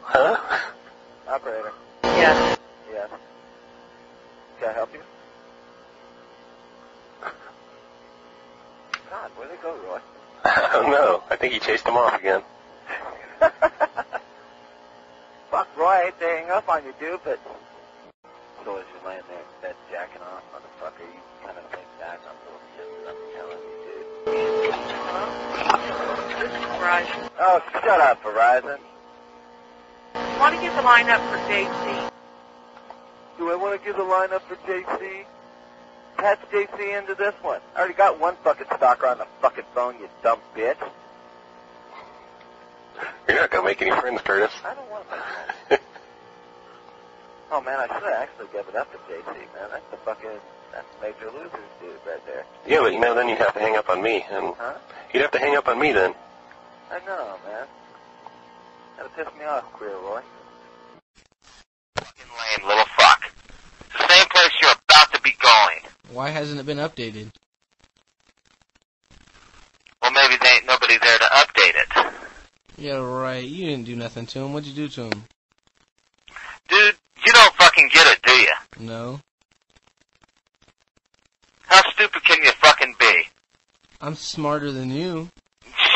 Huh? Operator. Yes. Yes. Can I help you? God, where'd they go, Roy? I don't know. I think he chased them off again. Fuck, Roy, I hate to hang up on you, dude, but... So as you're laying there, that jacking off, motherfucker, you kind of think back on little shit that I'm telling you, dude. Hello? Verizon. Oh, shut up, Verizon. You want to get the line up for J C? Do I want to give the line up for J C? Patch J C into this one. I already got one fucking stalker on the fucking phone, you dumb bitch. You're not going to make any friends, Curtis. I don't want to make friends. Oh, man, I should have actually given up to J C, man. That's the fucking, that's major losers dude right there. Yeah, but, you know, then you'd have to hang up on me. And huh? You'd have to hang up on me then. I know, man. That'll piss me off, queer Roy. Fucking lame, little fuck. The same place you're about to be going. Why hasn't it been updated? Well, maybe there ain't nobody there to update it. Yeah, right. You didn't do nothing to him. What'd you do to him? Dude, you don't fucking get it, do you? No. How stupid can you fucking be? I'm smarter than you.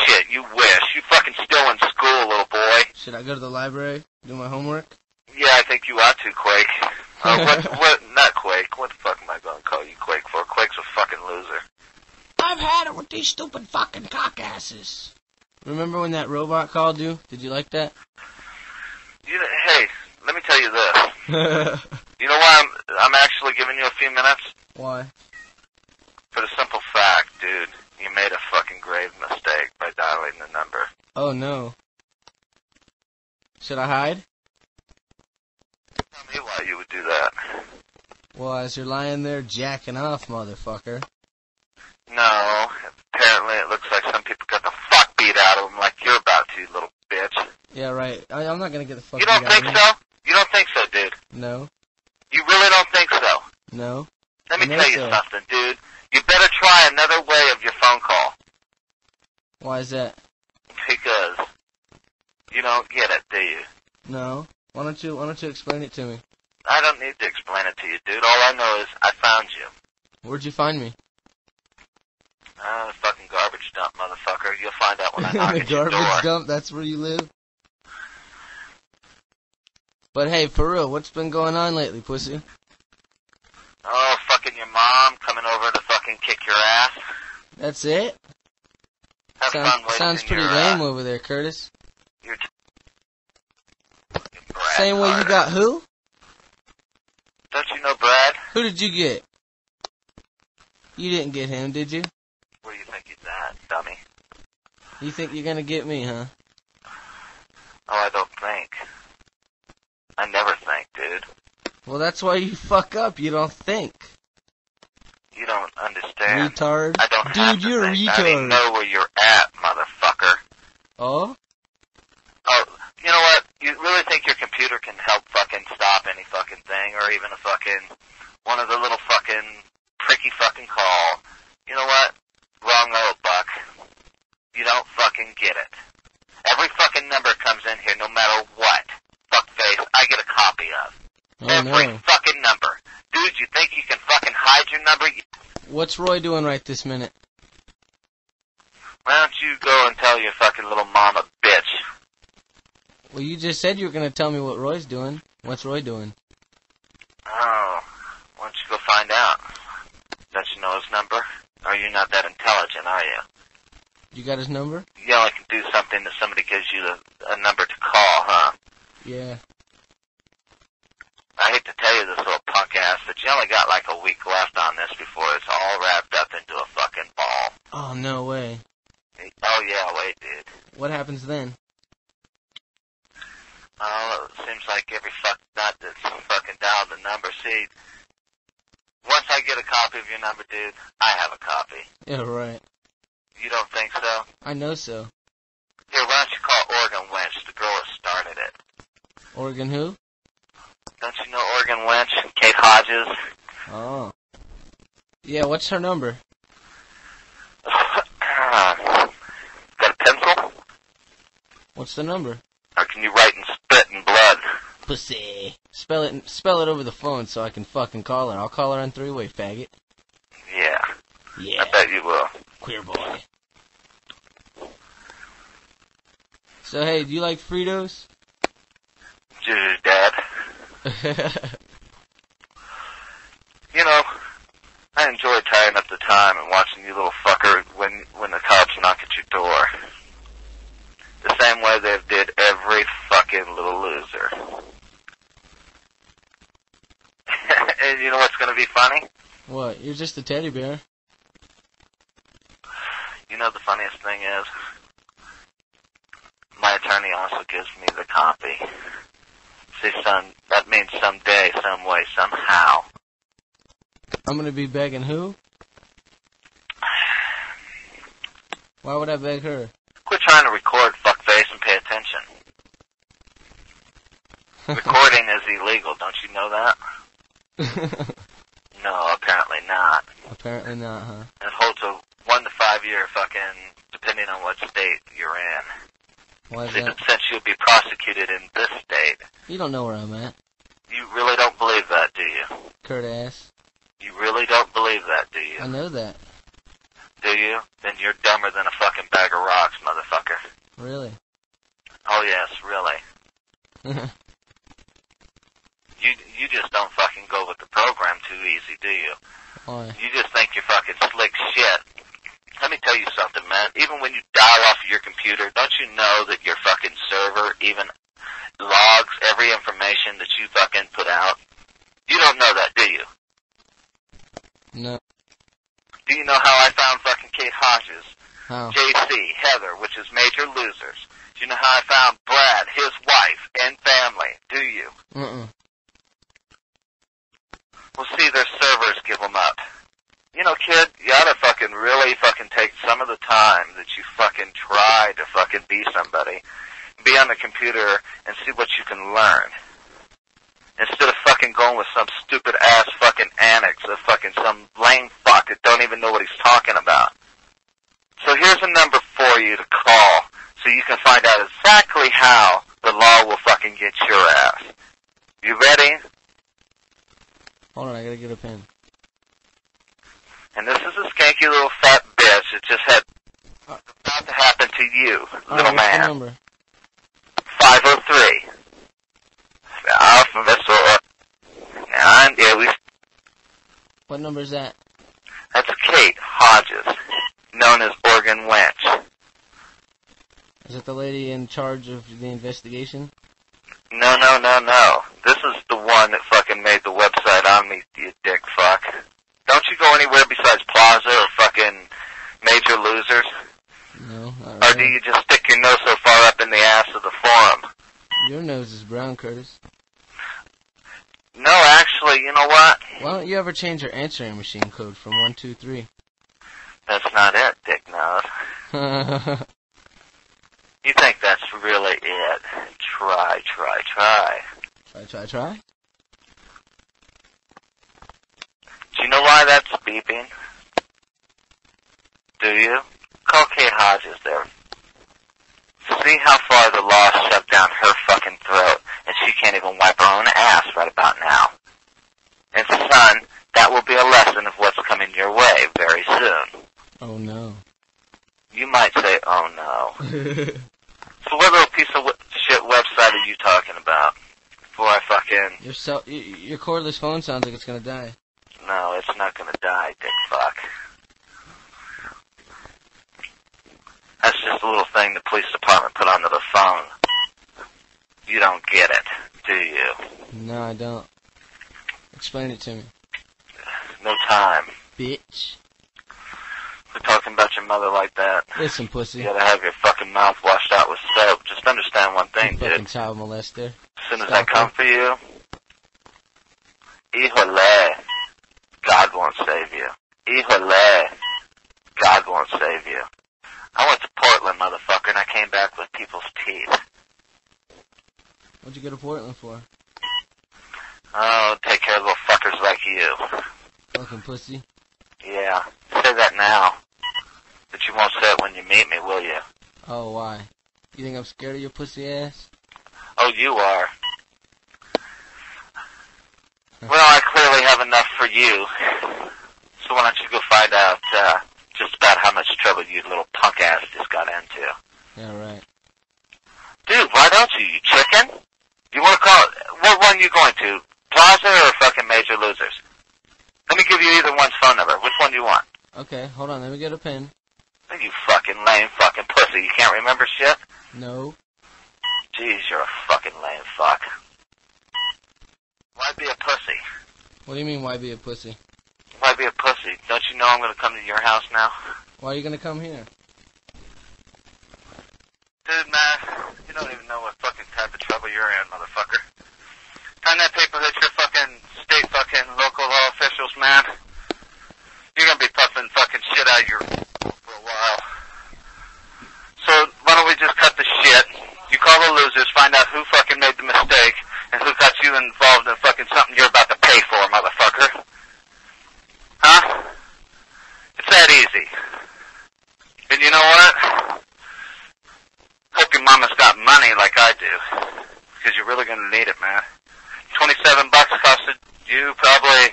Shit, You wish. You fucking still in school, little boy. Should I go to the library? Do my homework? Yeah, I think you ought to, Quake. Uh, what, what, not Quake. What the fuck am I going to call you Quake for? Quake's a fucking loser. I've had it with these stupid fucking cockasses. Remember when that robot called you? Did you like that? You, hey, let me tell you this. You know why I'm, I'm actually giving you a few minutes? Why? For the simple fact, dude, you made a fucking grave mistake by dialing the number. Oh, no. Should I hide? Tell me why you would do that. Well, as you're lying there jacking off, motherfucker. No, apparently it looks like some people got the fuck beat out of them like you're about to, you little bitch. Yeah, right. I, I'm not gonna get the fuck beat out of them. You don't think so? You don't think so, dude? No. You really don't think so? No. Let me tell you something, dude. You better try another way of your phone call. Why is that? Because you don't get it, do you? No. Why don't you, why don't you explain it to me? I don't need to explain it to you, dude. All I know is I found you. Where'd you find me? Ah, uh, fucking garbage dump, motherfucker. You'll find out when I knock at your door. The garbage dump? That's where you live? But hey, for real, what's been going on lately, pussy? Oh, fucking your mom coming over to fucking kick your ass. That's it? Have sounds fun sounds pretty your, lame uh, over there, Curtis. You're Brad Same Carter. Way you got who? Don't you know Brad? Who did you get? You didn't get him, did you? What do you think he's at, dummy? You think you're gonna get me, huh? Oh, I don't think. I never think, dude. Well, that's why you fuck up. You don't think. You don't understand. Retard. I don't Dude, have to you're think. Retard. I didn't know where you're at, motherfucker. Oh? Oh, you know what? You really think your computer can help fucking stop any fucking thing or even a fucking, one of the little fucking pricky fucking call. You know what? Wrong old buck. You don't fucking get it. Every fucking number comes in here no matter what. Fuckface, I get a copy of. Oh, Every no. fucking number. Dude, you think you can fucking hide your number? What's Roy doing right this minute? Why don't you go and tell your fucking little mama bitch? Well, you just said you were going to tell me what Roy's doing. What's Roy doing? Oh, why don't you go find out? Don't you know his number? Or you're not that intelligent, are you? You got his number? Yeah, I can do something if somebody gives you a, a number to call, huh? Yeah. I hate to tell you this little punk ass, but you only got like a week left on this before it's all wrapped up into a fucking ball. Oh, no way. Oh, yeah, wait, dude. What happens then? Oh, it seems like every fuck nut that's fucking dialed the number. See, once I get a copy of your number, dude, I have a copy. Yeah, right. You don't think so? I know so. Here, why don't you call Oregon Winch, the girl that started it? Oregon who? Don't you know Oregon Winch and Kate Hodges? Oh. Yeah, what's her number? Got a pencil? What's the number? Or can you write and spit and blood? Pussy. Spell it, spell it over the phone so I can fucking call her. I'll call her on three-way, faggot. Yeah. Yeah. I bet you will. Queer boy. So, hey, do you like Fritos? Dude, Dad. You know, I enjoy tying up the time and watching you little fucker when when the cops knock at your door. The same way they've did every fucking little loser. And you know what's going to be funny? What? You're just a teddy bear. You know the funniest thing is, my attorney also gives me the copy. See, son, that means someday, some way, somehow. I'm going to be begging who? Why would I beg her? Quit trying to record, fuckface, and pay attention. Recording is illegal, don't you know that? No, apparently not. Apparently not, huh? It holds a one to five year fucking, depending on what state you're in. Why is that? Since you'll be prosecuted in this state. You don't know where I'm at. You really don't believe that, do you? Curtis. You really don't believe that, do you? I know that. do you? Then you're dumber than a fucking bag of rocks, motherfucker. Really? Oh, yes, really. You you just don't fucking go with the program too easy, do you? Oh, yeah. You just think you're fucking slick shit. Let me tell you something, man. Even when you dial off your computer, don't you know that your fucking server even logs every information that you fucking put out? You don't know that, do you? No. Do you know how I found fucking Kate Hodges? How? J C, Heather, which is Major Losers. Do you know how I found Brad, his wife, and family? Do you? Mm-mm. Well, see, their servers give them up. You know, kid, you ought to fucking really fucking take some of the time that you fucking try to fucking be somebody, be on the computer and see what you can learn. Instead of fucking going with some stupid-ass fucking annex of fucking some lame fuck that don't even know what he's talking about. So here's a number for you to call so you can find out exactly how the law will fucking get your ass. You ready? Hold on, I gotta get a pen. And this is a skanky little fat bitch that just had uh, about to happen to you, uh, little man. The number? five oh three. Alpha Vessel. Nine, yeah, we... What number is that? That's Kate Hodges, known as Oregon Winch. Is that the lady in charge of the investigation? No, no, no, no. This is the one that fucking made the website on me, you dick fuck. Don't you go anywhere besides Plaza or fucking Major Losers? No, not really. Or do you just stick your nose so far up in the ass of the forum? Your nose is brown, Curtis. No, actually, you know what? Why don't you ever change your answering machine code from one two three? That's not it, dick nose. You think that's really it? Try, try, try. Try, try, try? Do you know why that's beeping? Do you? Call Kate Hodges there. See how far the law shoved down her fucking throat, and she can't even wipe her own ass right about now. And son, that will be a lesson of what's coming your way very soon. Oh no. You might say, oh no. So what little piece of shit website are you talking about? Before I fucking... Your, cell, your cordless phone sounds like it's gonna die. No, it's not gonna die, dick fuck. That's just a little thing the police department put onto the phone. You don't get it, do you? No, I don't. Explain it to me. No time. Bitch. We're talking about your mother like that. Listen, pussy. You gotta have your fucking mouth washed out with soap. Just understand one thing, you dude. Fucking child molester. As soon as Stop I come it. for you, híjole, God won't save you. Híjole, God won't save you. I went to Portland, motherfucker, and I came back with people's teeth. What'd you go to Portland for? Oh, take care of little fuckers like you. Fucking pussy. Yeah. Say that now. But you won't say it when you meet me, will you? Oh, why? You think I'm scared of your pussy ass? Oh, you are. Well, I clearly have enough for you. So why don't you go find out uh, just about how much trouble you little punk ass just got into. Yeah, right. Dude, why don't you, you chicken? You want to call it? What one are you going to? Plaza or fucking Major Losers? Let me give you either one's phone number. Which one do you want? Okay, hold on. Let me get a pen. You fucking lame fucking pussy. You can't remember shit? No. Jeez, you're a fucking lame fuck. Why be a pussy? What do you mean, why be a pussy? Why be a pussy? Don't you know I'm going to come to your house now? Why are you going to come here? Dude, man, you don't even know what fucking type of trouble you're in, motherfucker. Find that paper that your fucking state fucking local law officials, man. You're going to be puffing fucking shit out of your for a while. So why don't we just cut the shit? You call the losers, find out who fucking made the mistake, and who got you involved in fucking something you're about to pay for, motherfucker. Huh? It's that easy. And you know what? Hope your mama's got money like I do. Because you're really going to need it, man. twenty-seven bucks costed you probably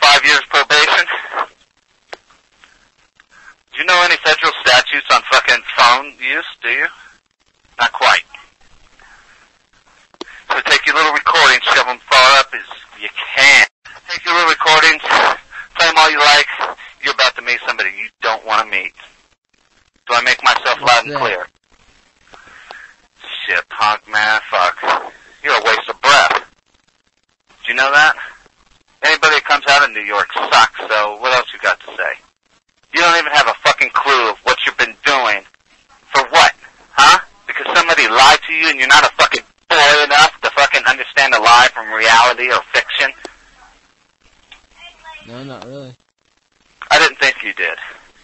five years probation. know any federal statutes on fucking phone use, do you? Not quite. So take your little recordings, shove them far up as you can. Take your little recordings, play them all you like. You're about to meet somebody you don't want to meet. Do I make myself loud and clear? Shit, punk, man, fuck. You're a waste of breath. Do you know that? Anybody that comes out of New York sucks, so what else you got to say? You don't even have a fucking clue of what you've been doing. For what? Huh? Because somebody lied to you and you're not a fucking boy enough to fucking understand a lie from reality or fiction? No, not really. I didn't think you did.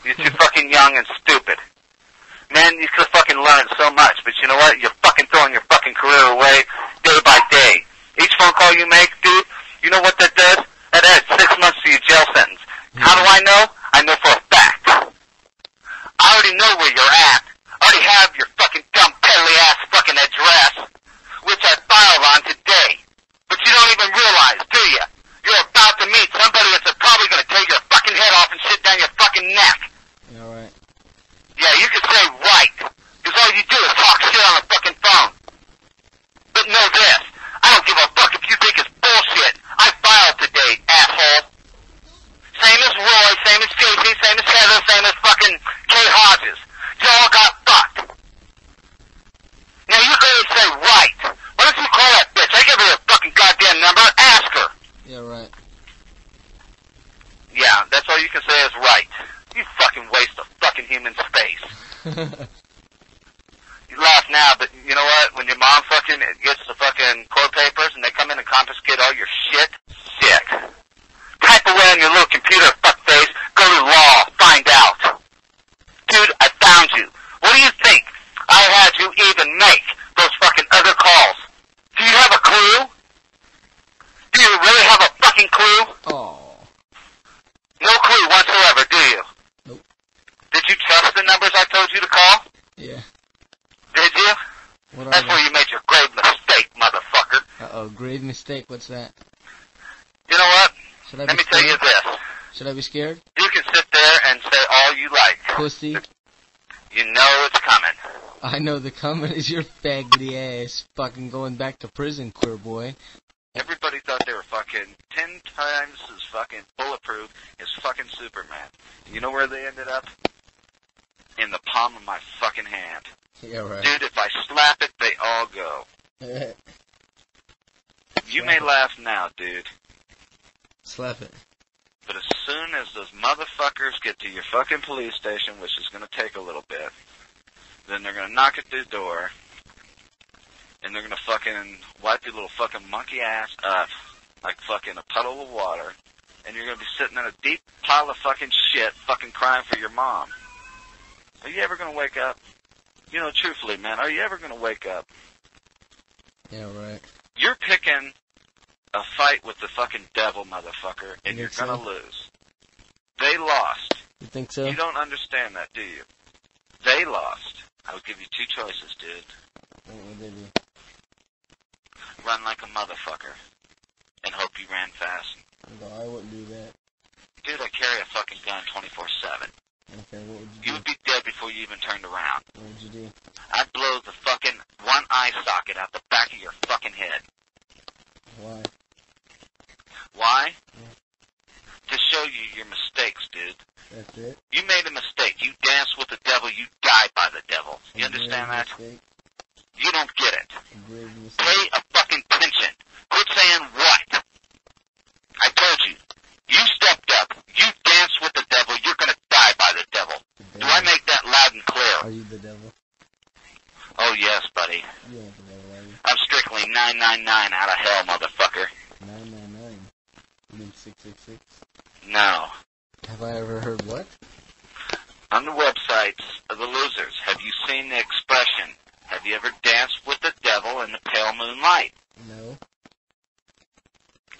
You're too fucking young and stupid. Man, you could fucking learn so much, but you know what? You're fucking throwing your fucking career away day by day. Each phone call you make, dude, you know what that does? That adds six months to your jail sentence. Yeah. How do I know? I know for a fact. I already know where you're at. I already have your fucking dumb, peddly-ass fucking address, which I filed on today. But you don't even realize, do you? You're about to meet somebody that's probably going to take your fucking head off and shit down your fucking neck. Yeah, right. Yeah, you can say right, because all you do is talk shit on the fucking phone. But know this. I don't give a fuck if you think it's bullshit. I filed today, asshole. Same as Roy, same as J P, same as Heather, same as fucking Kate Hodges. Y'all got fucked. Now you go and say right. Why don't you call that bitch? I give her a fucking goddamn number. Ask her. Yeah, right. Yeah, that's all you can say is right. You fucking waste of fucking human space. You laugh now, but you know what? When your mom fucking gets the fucking court papers and they come in and confiscate all your shit, sick. Type away on your little computer, fuckface. Go to law. Find out. Dude, I found you. What do you think I had you even make those fucking other calls? Do you have a clue? Do you really have a fucking clue? Oh. No clue whatsoever, do you? Nope. Did you trust the numbers I told you to call? Yeah. Did you? What That's where you made your grave mistake, motherfucker. Uh-oh, grave mistake, what's that? You know what? Should I Let me scared? tell you this. Should I be scared? You can sit there and say all you like. Pussy. You know it's coming. I know the coming is your faggoty ass fucking going back to prison, queer boy. Everybody thought they were fucking ten times as fucking bulletproof as fucking Superman. You know where they ended up? In the palm of my fucking hand. Yeah, right. Dude, if I slap it, they all go. You slap may it. laugh now, dude. Slap it. But as soon as those motherfuckers get to your fucking police station, which is going to take a little bit, then they're going to knock at their door. And they're going to fucking wipe your little fucking monkey ass up like fucking a puddle of water. And you're going to be sitting in a deep pile of fucking shit fucking crying for your mom. Are you ever going to wake up? You know, truthfully, man, are you ever going to wake up? Yeah, right. You're picking a fight with the fucking devil, motherfucker, and you're going to lose. They lost. You think so? You don't understand that, do you? They lost. I would give you two choices, dude. What would they do? Run like a motherfucker and hope you ran fast. No, I wouldn't do that. Dude, I carry a fucking gun twenty-four seven. Okay, what would you, you do? You would be dead before you even turned around. What would you do? I'd blow the fucking one eye socket out the back of your fucking head. Why? Why? Yeah. To show you your mistakes, dude. That's it? You made a mistake. You danced with the devil. You died by the devil. You I understand that? Mistake. You don't get it. Pay a fucking pension. Quit saying what? I told you. You stepped up. You danced with the devil. You're going to die by the devil. The devil. Do I make that loud and clear? Are you the devil? Oh, yes, buddy. You ain't the devil, are you? I'm strictly nine nine nine out of hell, motherfucker. nine nine nine? You mean six six six? No. Have I ever heard what? On the websites of the losers, have you seen the expression... Have you ever danced with the devil in the pale moonlight? No.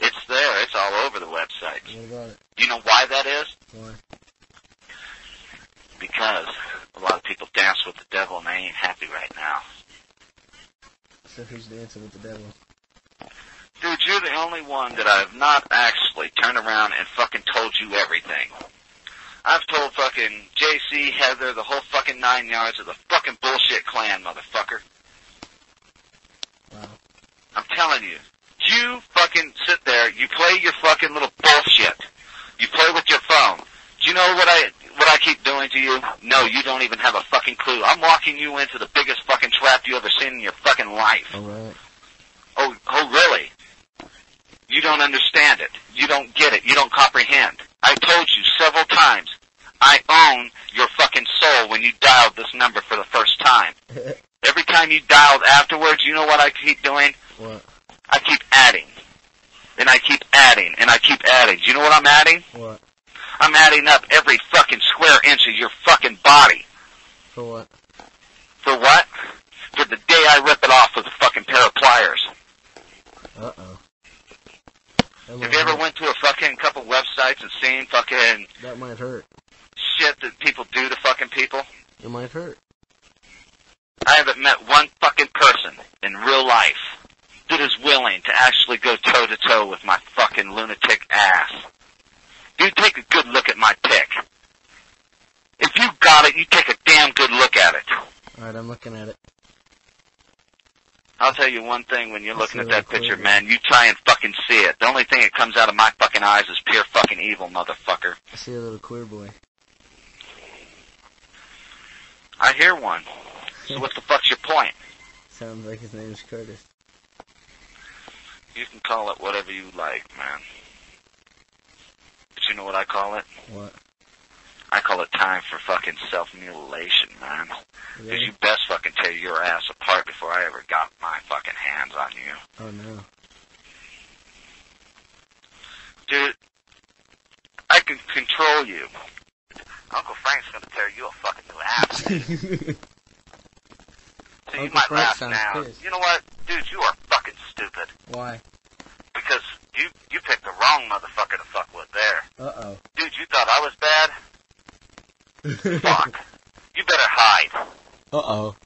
It's there. It's all over the website. What about it? You know why that is? Why? Because a lot of people dance with the devil and they ain't happy right now. So who's dancing with the devil? Dude, you're the only one that I have not actually turned around and fucking told you everything. I've told fucking J C, Heather, the whole fucking nine yards of the fucking bullshit clan, motherfucker. Wow. I'm telling you. You fucking sit there, you play your fucking little bullshit. You play with your phone. Do you know what I what I keep doing to you? No, you don't even have a fucking clue. I'm walking you into the biggest fucking trap you ever seen in your fucking life. All right. Oh, oh, really? You don't understand it. You don't get it. You don't comprehend. I told you several times. I own your fucking soul when you dialed this number for the first time. Every time you dialed afterwards, you know what I keep doing? What? I keep adding. And I keep adding. And I keep adding. Do you know what I'm adding? What? I'm adding up every fucking square inch of your fucking body. For what? For what? For the day I rip it off with a fucking pair of pliers. Uh-oh. Have you ever hurt. went to a fucking couple websites and seen fucking... That might hurt. Shit that people do to fucking people? It might hurt. I haven't met one fucking person in real life that is willing to actually go toe-to-toe with my fucking lunatic ass. Dude, take a good look at my pic. If you got it, you take a damn good look at it. Alright, I'm looking at it. I'll tell you one thing, when you're I'll looking at that picture, man, you try and fucking see it. The only thing that comes out of my fucking eyes is pure fucking evil, motherfucker. I see a little queer boy. I hear one. So what the fuck's your point? Sounds like his name's Curtis. You can call it whatever you like, man. But you know what I call it? What? I call it time for fucking self-mutilation, man. Because really? You best fucking tear your ass apart before I ever got my fucking hands on you. Oh, no. Dude, I can control you. Uncle Frank's gonna tear you a fucking new ass. So you might laugh now. You know what? Dude, you are fucking stupid. Why? Because you, you picked the wrong motherfucker to fuck with there. Uh-oh. Dude, you thought I was bad? Fuck. You better hide. Uh-oh.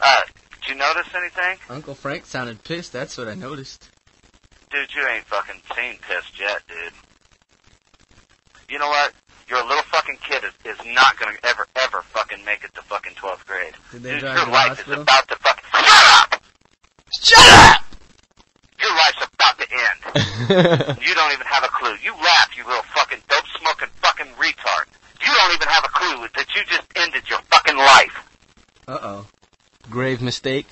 Uh, did you notice anything? Uncle Frank sounded pissed, that's what I noticed. Dude, you ain't fucking seen pissed yet, dude. You know what? Your little fucking kid is, is not gonna ever, ever fucking make it to fucking twelfth grade. Did they dude, drive your to life hospital? Is about to fucking... Shut up! Shut up! Your life's about to end. You don't even have a clue. You laugh, you little fucking dope-smoking fucking retard. You don't even have a clue that you just ended your fucking life. Uh-oh. Grave mistake.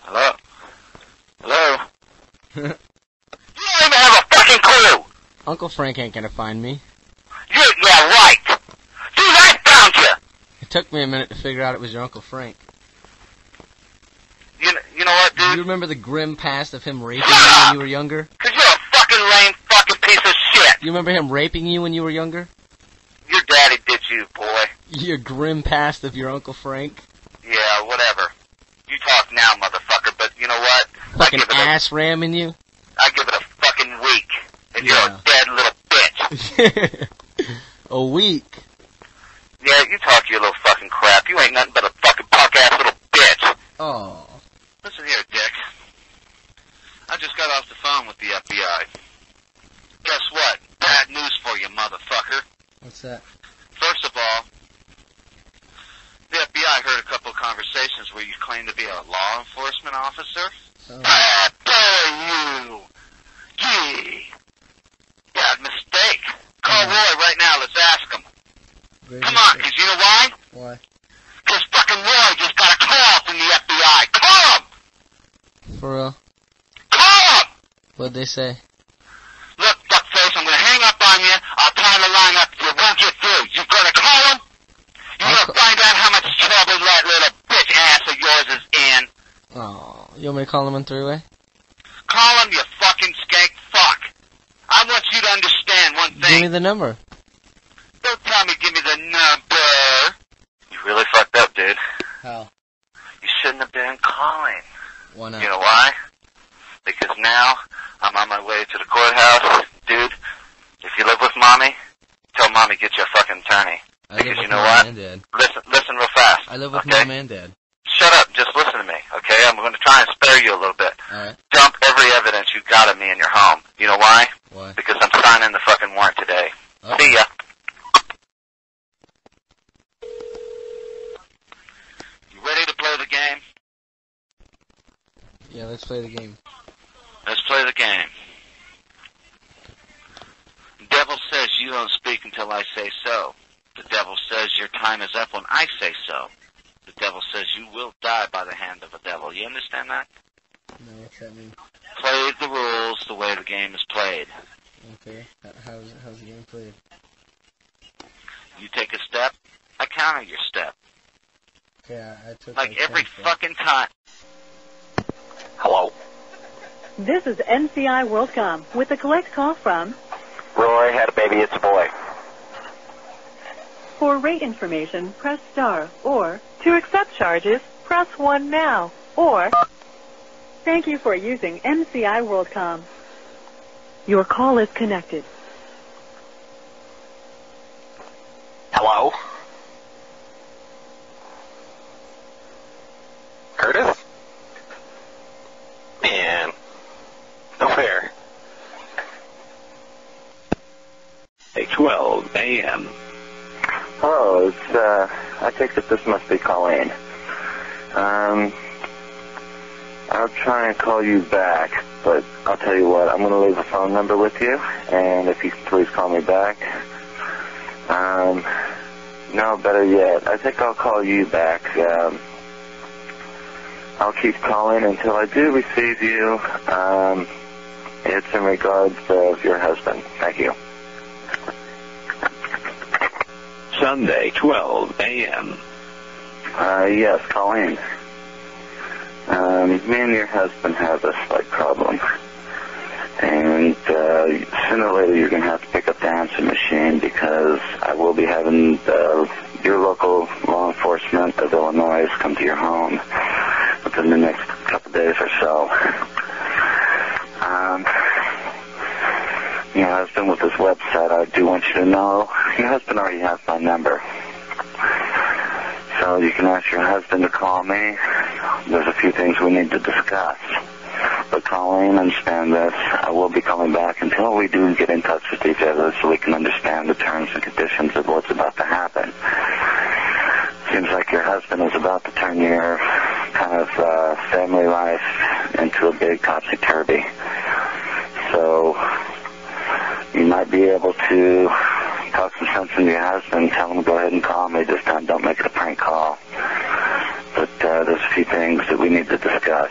Hello? Hello? You don't even have a fucking clue! Uncle Frank ain't gonna find me. You, yeah, right! Dude, I found you! It took me a minute to figure out it was your Uncle Frank. You, you know what, dude? Do you remember the grim past of him raping you when you were younger? Because you're a fucking lame fucking piece of shit! You remember him raping you when you were younger? Your daddy did you, boy. Your grim past of your Uncle Frank? Yeah, whatever. You talk now, motherfucker, but you know what? Fucking ass ramming you? I give it a fucking week, and yeah. You're a dead little bitch. A week? Yeah, you talk your little fucking crap. You ain't nothing but a fucking punk-ass little bitch. Oh. Listen here, Dick. I just got off the phone with the F B I. Guess what? Bad news for you, motherfucker. What's that? First of all, the F B I heard a couple of conversations where you claim to be a law enforcement officer. Oh. How dare you! Gee! Bad mistake. Call oh. Roy right now. Let's ask him. Great Come mistake. on, because you know why? Why? Because fucking Roy just got a call from the F B I. Call him! For real? Call him! What'd they say? Look, fuckface, I'm going to hang up on you. I'll tie the line up. You won't get through. You're going to call him? You're going to find out how much trouble that little bitch ass of yours is in. Oh, you want me to call him on three-way? Call him, you fucking skank fuck. I want you to understand one thing. Give me the number. Don't tell me give me the number. You really fucked up, dude. How? You shouldn't have been calling. Why not? You know why? Because now I'm on my way to the courthouse. Dude, if you live with Mommy, tell Mommy get you a fucking attorney. I because you know what? Listen, listen real fast. I live with okay? Mom and Dad. Shut up. Just listen to me, okay? I'm going to try and spare you a little bit. All right. Dump every evidence you got of me in your home. You know why? Why? Because I'm signing the fucking warrant today. Uh-oh. See ya. You ready to play the game? Yeah, let's play the game. Let's play the game. The devil says you don't speak until I say so. The devil says your time is up when I say so. The devil says you will die by the hand of a devil. You understand that? No, what's that mean? Play the rules the way the game is played. Okay, how's, how's the game played? You take a step, I counter your step. Yeah, I took Like every step. fucking time. Hello? This is N C I WorldCom with a collect call from... Roy had a baby, it's a boy. For rate information, press star, or to accept charges, press one now, or... Thank you for using N C I WorldCom. Your call is connected. Hello? Curtis? Man. No fair. eight twelve A M Hello, it's, uh, I think that this must be Colleen. Um... I'll try and call you back, but I'll tell you what, I'm going to leave a phone number with you, and if you can please call me back. Um, no, better yet, I think I'll call you back. Um, I'll keep calling until I do receive you. Um, it's in regards of your husband. Thank you. Sunday, twelve A M Uh, yes, Colleen. Um, me and your husband have a slight problem, and uh, sooner or later you're going to have to pick up the answer machine because I will be having uh, your local law enforcement of Illinois come to your home within the next couple of days or so. Um, your husband with his website, I do want you to know, your husband already has my number. So you can ask your husband to call me. There's a few things we need to discuss. But Colleen, understand this. I will be calling back until we do get in touch with each other so we can understand the terms and conditions of what's about to happen. Seems like your husband is about to turn your kind of uh, family life into a big topsy-turvy. So you might be able to talk some sense into your husband, tell him to go ahead and call me. This time don't make it a prank call. But uh, there's a few things that we need to discuss.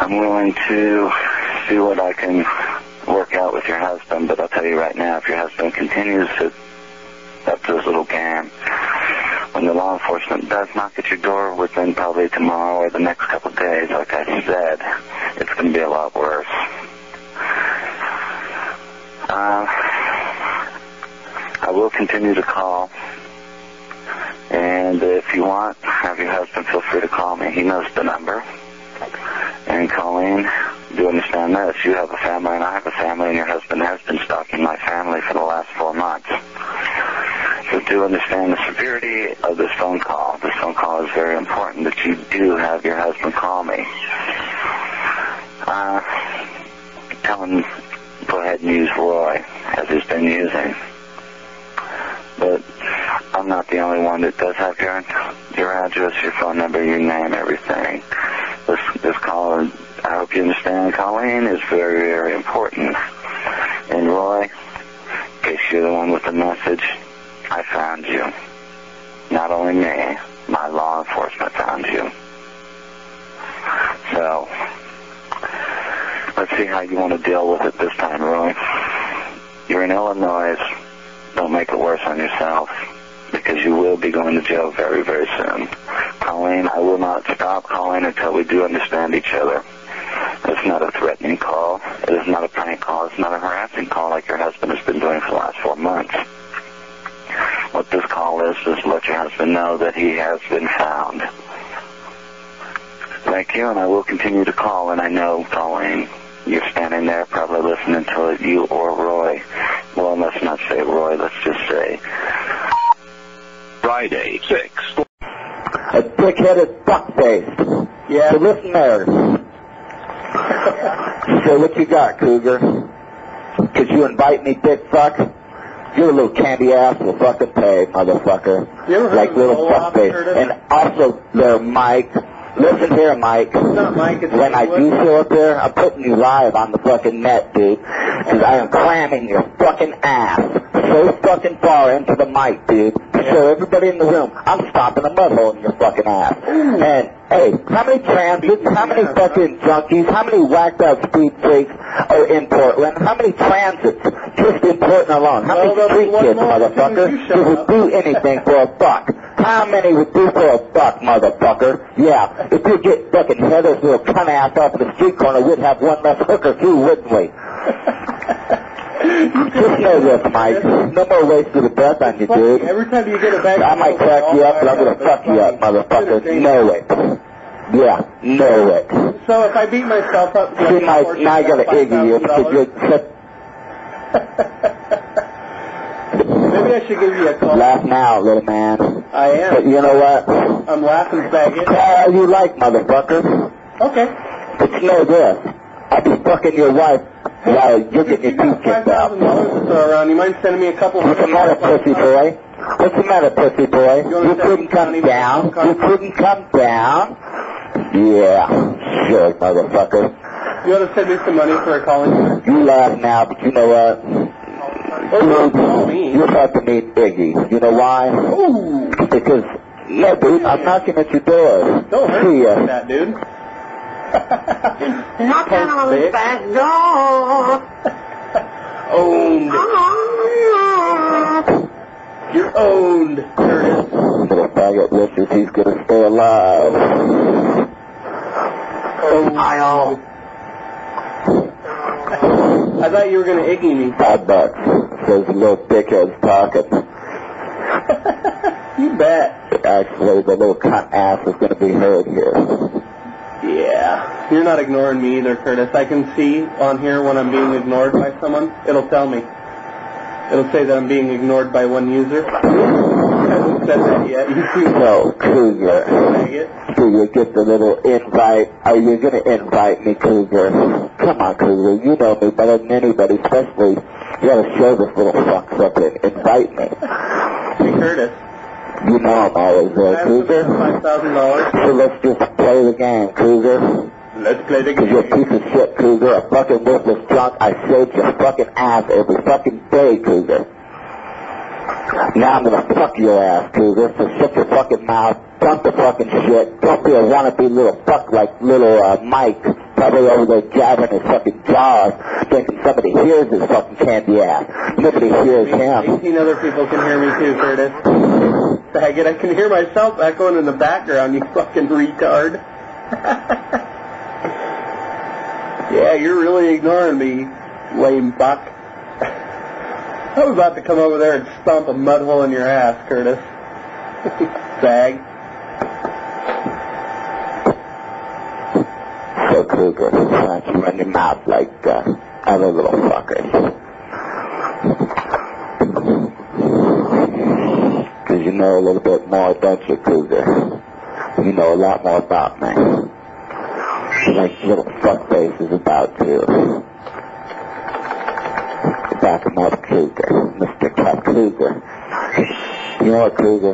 I'm willing to see what I can work out with your husband, but I'll tell you right now, if your husband continues to up to his little game, when the law enforcement does knock at your door within probably tomorrow or the next couple of days, like I said, it's going to be a lot worse. Uh, I will continue to call. And if you want, have your husband feel free to call me. He knows the number. And Colleen, do you understand this? You have a family and I have a family, and your husband has been stalking my family for the last four months. So do understand the severity of this phone call. This phone call is very important that you do have your husband call me. Uh, tell him go ahead and use Roy, as he's been using. But I'm not the only one that does have your your address, your phone number, your name, everything. This this caller, I hope you understand, Colleen, is very, very important. And Roy, in case you're the one with the message, I found you. Not only me, my law enforcement found you. So, let's see how you want to deal with it this time, Roy. You're in Illinois. Don't make it worse on yourself, because you will be going to jail very, very soon. Colleen, I will not stop calling until we do understand each other. It's not a threatening call. It is not a prank call. It's not a harassing call like your husband has been doing for the last four months. What this call is, is let your husband know that he has been found. Thank you, and I will continue to call, and I know, Colleen, you're standing there probably listening to it, you or Roy. Well, let's not say Roy, let's just say... Friday, six. A dick-headed fuckface. Yeah. The listeners. So what you got, Cougar? Could you you invite me, big fuck, your little candy ass will fucking pay, motherfucker. You ever heard like of little fuckface. And also, there, Mike. Listen here, Mike. It's not Mike. It's when I do show up there, I'm putting you live on the fucking net, dude. Because I am clamming your fucking ass so fucking far into the mic, dude. Yeah. So everybody in the room, I'm stopping a mudhole in your fucking ass. Ooh. And, hey, how many transits, how many fucking junkies, how many whacked-out street freaks are in Portland? How many transits just in Portland alone? How many street kids, motherfucker, who would do anything for a buck? How many would do for a buck, motherfucker? Yeah, if you get fucking Heather's little cunt ass off the street corner, we'd have one less hooker too, wouldn't we? Just know this, Mike. No more wasted a breath on you, dude. Every time you get a bag, I might crack you up, but I'm gonna fuck you up, motherfucker. Know it. Yeah, know it. So if I beat myself up, see, Mike, now I gotta iggy you because you're. Maybe I should give you a call. Laugh now, little man. I am. But you know what? I'm laughing, faggot. Call you like, motherfucker. Okay. But you know this. I'll be fucking your wife while you're getting your teeth kicked out. You mind sending me a couple of... What's the matter, pussy boy? What's the matter, pussy boy? You couldn't come down. You couldn't come down. Yeah. Sure, motherfucker. You want to send me some money for calling? You laugh now, but you know what? You're about to meet Iggy. You know why? Ooh. Because, no, dude, I'm knocking at your door. Don't hurt me like that, dude. Knocking on the back door. Owned. Oh, yeah. You're owned, Curtis. Little faggot wishes he's going to stay alive. Oh, my own. I thought you were going to Iggy me. Five bucks. Those little dickhead's pockets. You bet. Actually, the little cunt ass is going to be heard here. Yeah. You're not ignoring me either, Curtis. I can see on here when I'm being ignored by someone. It'll tell me. It'll say that I'm being ignored by one user. I haven't said that yet. You see no, Cougar. Cougar, get the little invite. Are you going to invite me, Cougar? Come on, Cougar. You know me better than anybody, especially you got to show this little fuck something. Invite me. Hey, Curtis. You know I'm always there, Cougar. five thousand dollars. So let's just play the game, Cougar. Let's play the game. Because you're a piece of shit, Cougar. A fucking worthless junk. I showed your fucking ass every fucking day, Cougar. Now I'm gonna fuck your ass, Cougar. So shut your fucking mouth, dump the fucking shit, don't be a wannabe little fuck like little uh, Mike, probably over there jabbing his fucking jaws, thinking somebody hears his fucking candy ass. Nobody hears him. eighteen other people can hear me too, Curtis. Faggot, I can hear myself echoing in the background, you fucking retard. Yeah, you're really ignoring me, lame buck. I was about to come over there and stomp a mud hole in your ass, Curtis. Bag. So, Cougar, why don't you run your mouth like uh, other little fuckers? Because you know a little bit more, don't you, Cougar? You know a lot more about me. Like little fuckface is about to. Back him up, Cougar, Mister Cat Cougar. You know what, Cougar?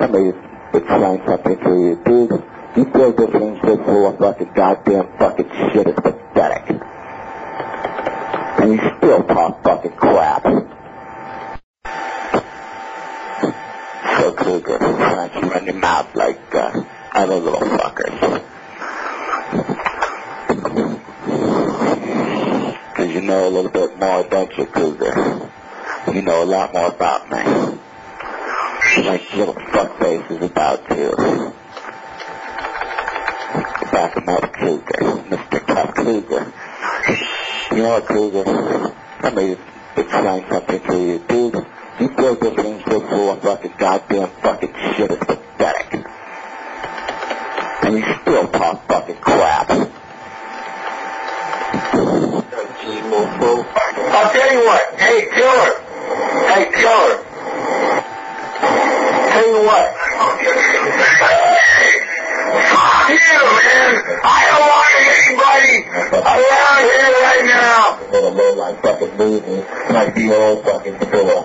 Let me explain something to you, dude. You throw this thing full of fucking goddamn fucking shit is pathetic. And you still talk fucking crap. So, Cougar, why don't you run your mouth like uh, other little fuckers? Because you know a little bit more, don't you, Cougar? You know a lot more about me. Like little fuckface is about to. Back him up, Cougar. Mister Cat Cougar. You know what, Cougar? Let me explain something to you, dude. You throw this thing so full of fucking goddamn fucking shit is pathetic. And you still talk fucking crap. I'll tell you what, hey killer, hey killer, tell you what. Fuck you, man. I don't want anybody around here right now. Little low like fucking losing, like the old fucking school.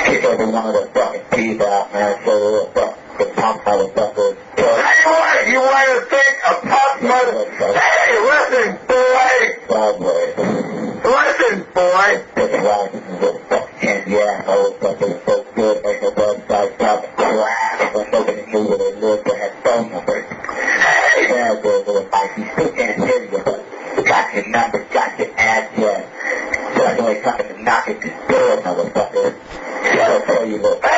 Kick every one of those fucking teeth out, man. So little fucking punk motherfuckers. Hey, what? You want to think a punk mother? Hey, listen, boy. Oh, boy. Listen, boy. Fucking right, this is what fucking can't be assholes. Fucking so good, ain't no bug side top. I'm so gonna do what I live to have phone numbers. Hey, bad boy, little bike. You still can't hear you. Got your number, got your address. So I know he's fucking to knock at this door, motherfucker. I'll tell you what. Hey,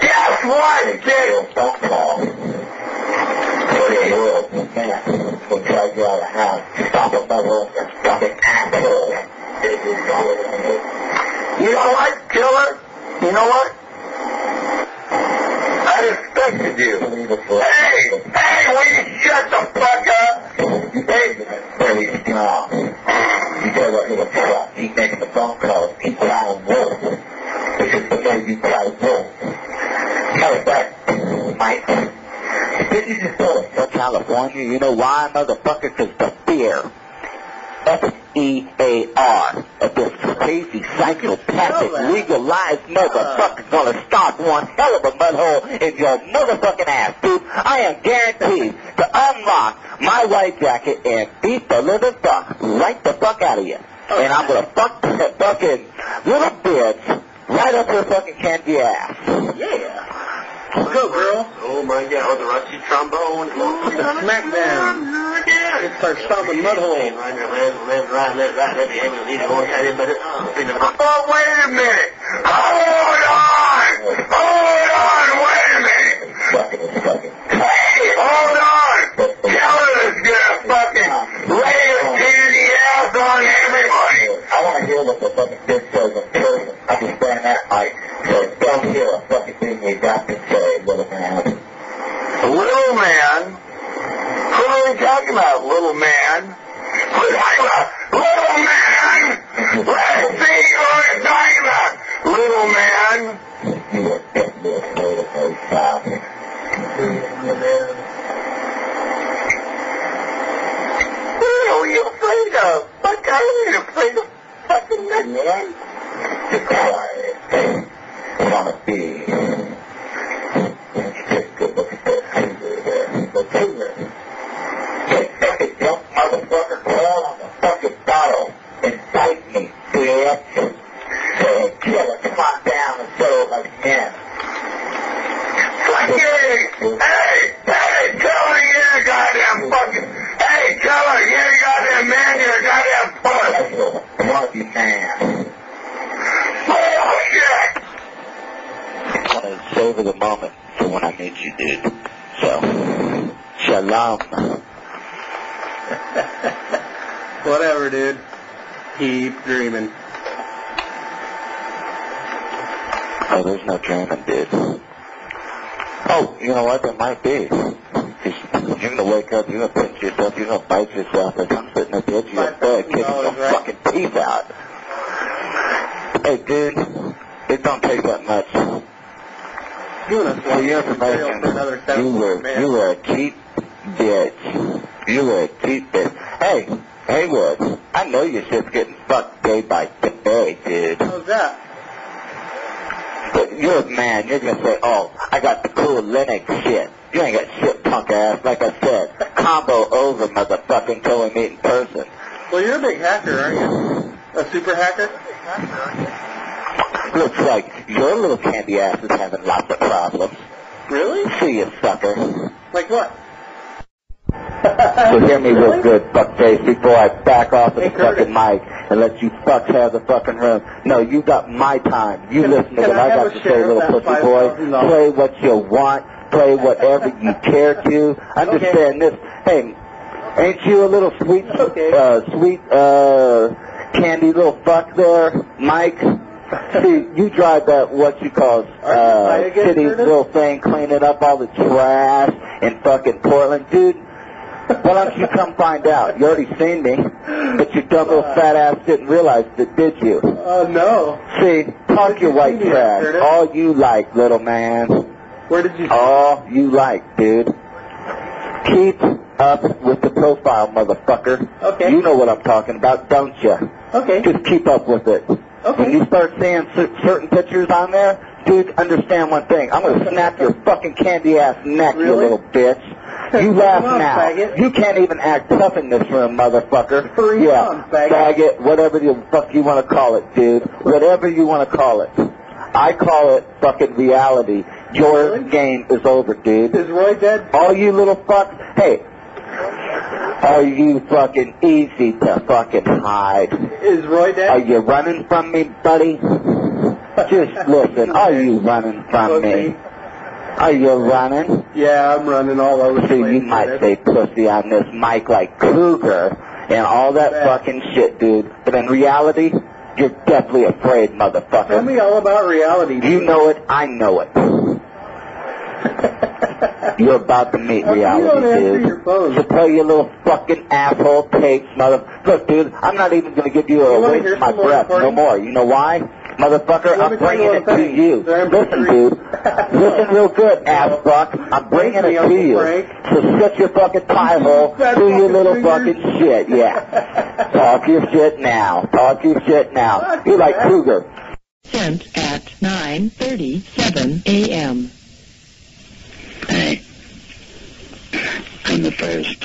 guess what, kid? Phone call. For the world, man. We'll drive you out of the house. Stop a mother, fucking asshole. This is good. You know what, killer? You know what? I respected you. Hey, hey, will you shut the fuck up? Hey, very strong. You tell that little fuck, he makes the phone calls, he cries wolf. This is the way you cry wolf. Matter of fact, Mike, this is the story of California. You know why, motherfucker? Because the fear. F E A R of this crazy, psychopathic, legalized motherfucker's gonna start one hell of a mudhole in your motherfucking ass, dude. I am guaranteed to unlock my white jacket and beat the little fuck right the fuck out of you. And I'm gonna fuck the fucking little bitch right up your fucking candy ass. Yeah. Let's go, girl. Oh, my God. With the rusty trombone. Smackdown. It starts stomping mud hole. Right, left, left, right, left, right. Let the ambulance lead the horse out in, but it's... Oh, wait a minute. Hold on. Hold on. Wait a minute. Hey, hold on. Keller is going to fucking lay a candy ass on everybody. I want to hear what the fucking bitch says in person. I can stand that mic. So don't hear a fucking thing you got to say. Little man? Who are we talking about, little man? We're talking about little man! Let's see who we're talking about, little man! You are definitely afraid of those fathers. What are you afraid of? Fuck, I ain't afraid of fucking nothing, man. Be quiet. I want to be... You got my time. You can, listen to what I, I got to say, little pussy boy. No. Play what you want. Play whatever you care to. Understand okay. This. Hey, ain't you a little sweet, okay. uh, sweet uh, candy little fuck there, Mike? See, you drive that what you call uh, city little thing, cleaning up all the trash in fucking Portland, dude. Why don't you come find out? You already seen me, but your dumb little fat ass didn't realize it, did you? Oh, uh, no. See, talk your white trash. Curtis? All you like, little man. Where did you see All it? You like, dude. Keep up with the profile, motherfucker. Okay. You know what I'm talking about, don't you? Okay. Just keep up with it. Okay. When you start seeing certain pictures on there, dude, understand one thing. I'm going to snap your fucking candy-ass neck, really? You little bitch. You laugh on, now. Faggot. You can't even act tough in this room, motherfucker. Free yeah, on, faggot. faggot, whatever the fuck you want to call it, dude. Whatever you want to call it. I call it fucking reality. Your really? game is over, dude. Is Roy dead? All you little fucks. Hey. Are you fucking easy to fucking hide? Is Roy dead? Are you running from me, buddy? Just listen. Are you running from okay. me? Are you running? Yeah, I'm running all over the place. See, you might say pussy on this mic like cougar and all that yeah. fucking shit, dude. But in reality, you're deathly afraid, motherfucker. Tell me all about reality, dude. You know it. I know it. You're about to meet reality, dude. So play your little fucking asshole tapes, motherfucker. Look, dude, I'm not even going to give you a waste of my breath no more. You know why? Motherfucker, I'm bringing it to you. Listen, dude. Listen real good, ass fuck. I'm bringing it to you. So shut your fucking pie hole. Do your little fucking shit, yeah. Talk your shit now. Talk your shit now. You're like Cougar. Sent at nine thirty-seven a m Hey, I'm the first.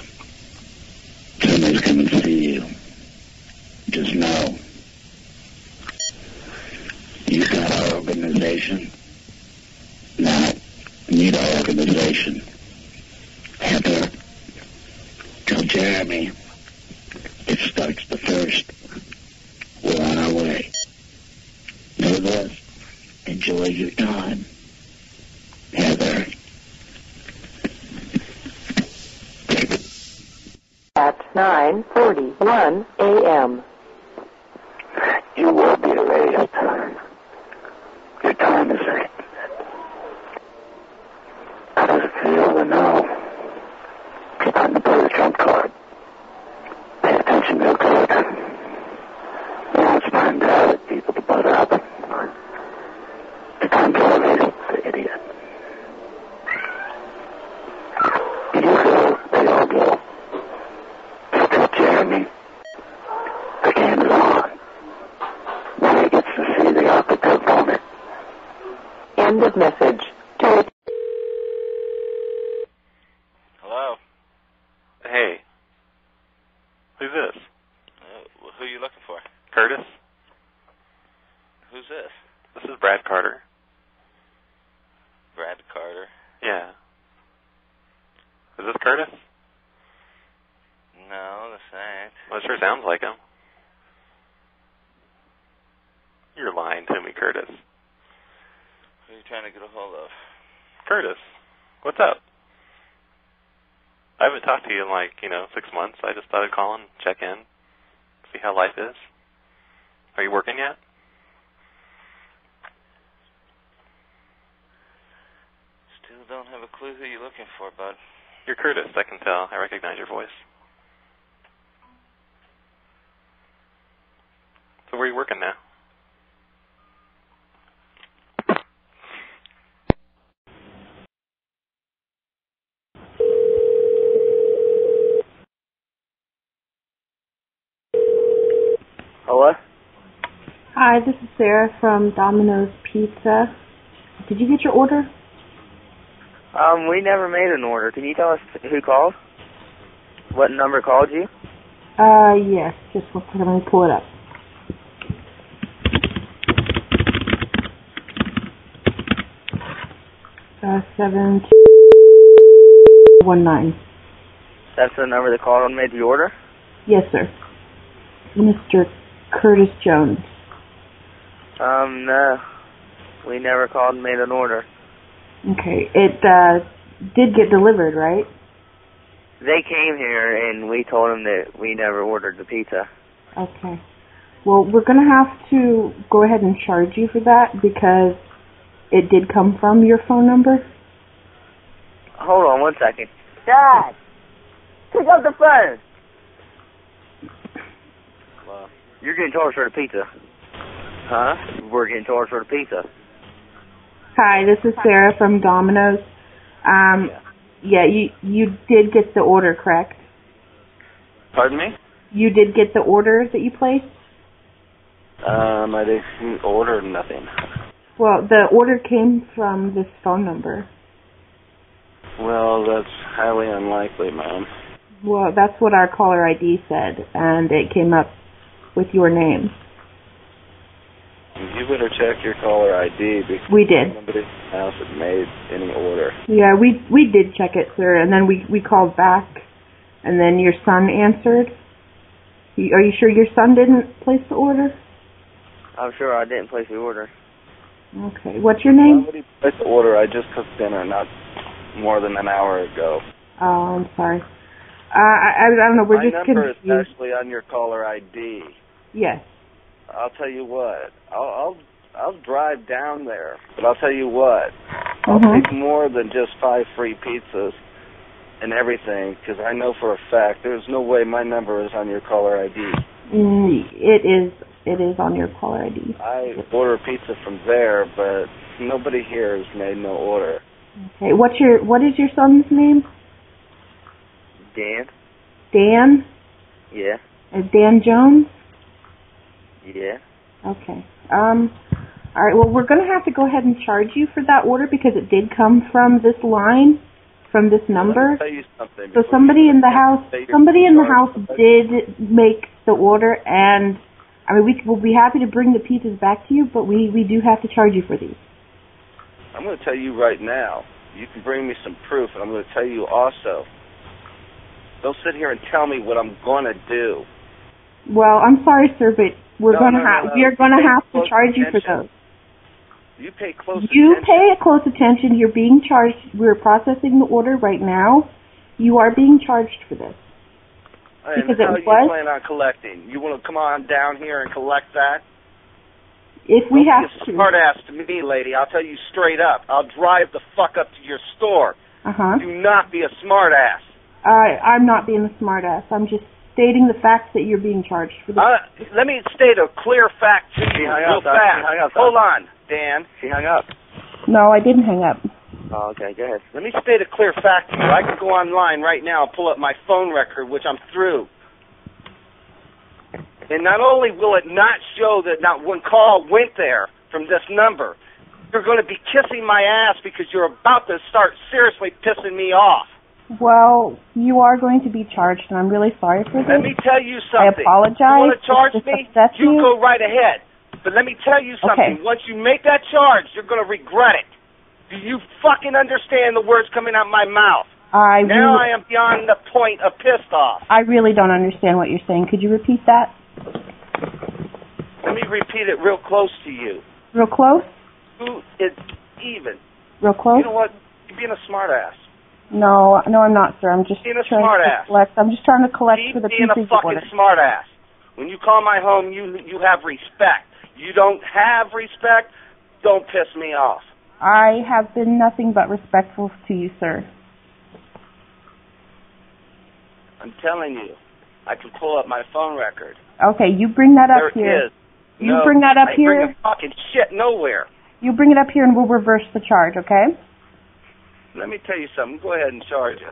Somebody's coming to see you. Just know. You got our organization. Now, need our organization. Heather, tell Jeremy it starts the first. We're on our way. Know this. Enjoy your time. Heather. At nine forty-one a m You will be late. Your time is late. How does it feel to know? It's time to play the trump card. Pay attention real good. Now it's time to have it, people, to butt up. It's time to elevate the idiot. You go, they all go. Jeremy, the game is on. Now he gets to see the architect on it. End of message. Hello? Hey. Who's this? Uh, who are you looking for? Curtis? Who's this? This is Brad Carter. Brad Carter? Yeah. Is this Curtis? No, this ain't. Well, it sure sounds like him. You're lying to me, Curtis. Who are you trying to get a hold of? Curtis, what's up? I haven't talked to you in like, you know, six months. I just thought I'd call and check in, see how life is. Are you working yet? Still don't have a clue who you're looking for, bud. You're Curtis, I can tell. I recognize your voice. So where are you working now? Hello? Hi, this is Sarah from Domino's Pizza. Did you get your order? Um, we never made an order. Can you tell us who called? What number called you? Uh, yes. Just one second. Let me pull it up. Uh, seven two one nine. That's the number the caller made the order? Yes, sir. Mister Curtis Jones. Um, no. We never called and made an order. Okay. It, uh, did get delivered, right? They came here and we told them that we never ordered the pizza. Okay. Well, we're going to have to go ahead and charge you for that because it did come from your phone number? Hold on one second. Dad! Pick up the phone! Hello? You're getting charged for the pizza. Huh? We're getting charged for the pizza. Hi, this is Sarah from Domino's. Um, yeah. Yeah, you you did get the order, correct? Pardon me? You did get the order that you placed? Um, I didn't order nothing. Well, the order came from this phone number. Well, that's highly unlikely, ma'am. Well, that's what our caller I D said, and it came up with your name. You better check your caller I D because we did. Nobody else had made any order. Yeah, we we did check it, sir, and then we, we called back, and then your son answered. Are you sure your son didn't place the order? I'm sure I didn't place the order. Okay. What's your name? Nobody placed the order. I just cooked dinner not more than an hour ago. Oh, I'm sorry. Uh, I, I don't know. We're My just confused. My number is actually on your caller I D. Yes. I'll tell you what. I'll, I'll I'll drive down there, but I'll tell you what. I'll mm-hmm. take more than just five free pizzas and everything, because I know for a fact there's no way my number is on your caller I D. Mm, it is. It is on your caller I D. I order pizza from there, but nobody here has made no order. Okay. What's your What is your son's name? Dan. Dan? Yeah. Is Dan Jones? Yeah. Okay. Um, all right, well, we're going to have to go ahead and charge you for that order because it did come from this line, from this number. Let me tell you something. So somebody in the house, somebody in the house did make the order, and, I mean, we, we'll be happy to bring the pizzas back to you, but we, we do have to charge you for these. I'm going to tell you right now, you can bring me some proof, and I'm going to tell you also, don't sit here and tell me what I'm going to do. Well, I'm sorry, sir, but we're no, gonna no, have no, no. we're gonna you have to charge attention. you for those. You pay close. You attention. pay close attention. You're being charged. We're processing the order right now. You are being charged for this. And because how it was, you plan on collecting? You want to come on down here and collect that? If we Don't have be a to. Smart ass to me, lady. I'll tell you straight up. I'll drive the fuck up to your store. Uh huh. Do not be a smart ass. I I'm not being a smart ass. I'm just. Stating the fact that you're being charged for this. Uh, let me state a clear fact to you. She hung up. She hung up. Hold on, Dan. She hung up. No, I didn't hang up. Oh, okay, go ahead. Let me state a clear fact to you. I can go online right now and pull up my phone record, which I'm through. And not only will it not show that not one call went there from this number, you're going to be kissing my ass because you're about to start seriously pissing me off. Well, you are going to be charged, and I'm really sorry for this. Let me tell you something. I apologize. You want to charge me? You go right ahead. But let me tell you something. Okay. Once you make that charge, you're going to regret it. Do you fucking understand the words coming out of my mouth? I now really, I am beyond the point of pissed off. I really don't understand what you're saying. Could you repeat that? Let me repeat it real close to you. Real close? Who is even? Real close? You know what? You're being a smartass. No, no, I'm not, sir. I'm just being a trying smart to ass. collect. I'm just trying to collect Keep for the pizza being a fucking smart ass. When you call my home, you you have respect. You don't have respect, don't piss me off. I have been nothing but respectful to you, sir. I'm telling you, I can pull up my phone record. Okay, you bring that up there here. Is. You no, bring that up I here. I bring the fucking shit nowhere. You bring it up here, and we'll reverse the charge, okay? Let me tell you something. Go ahead and charge it.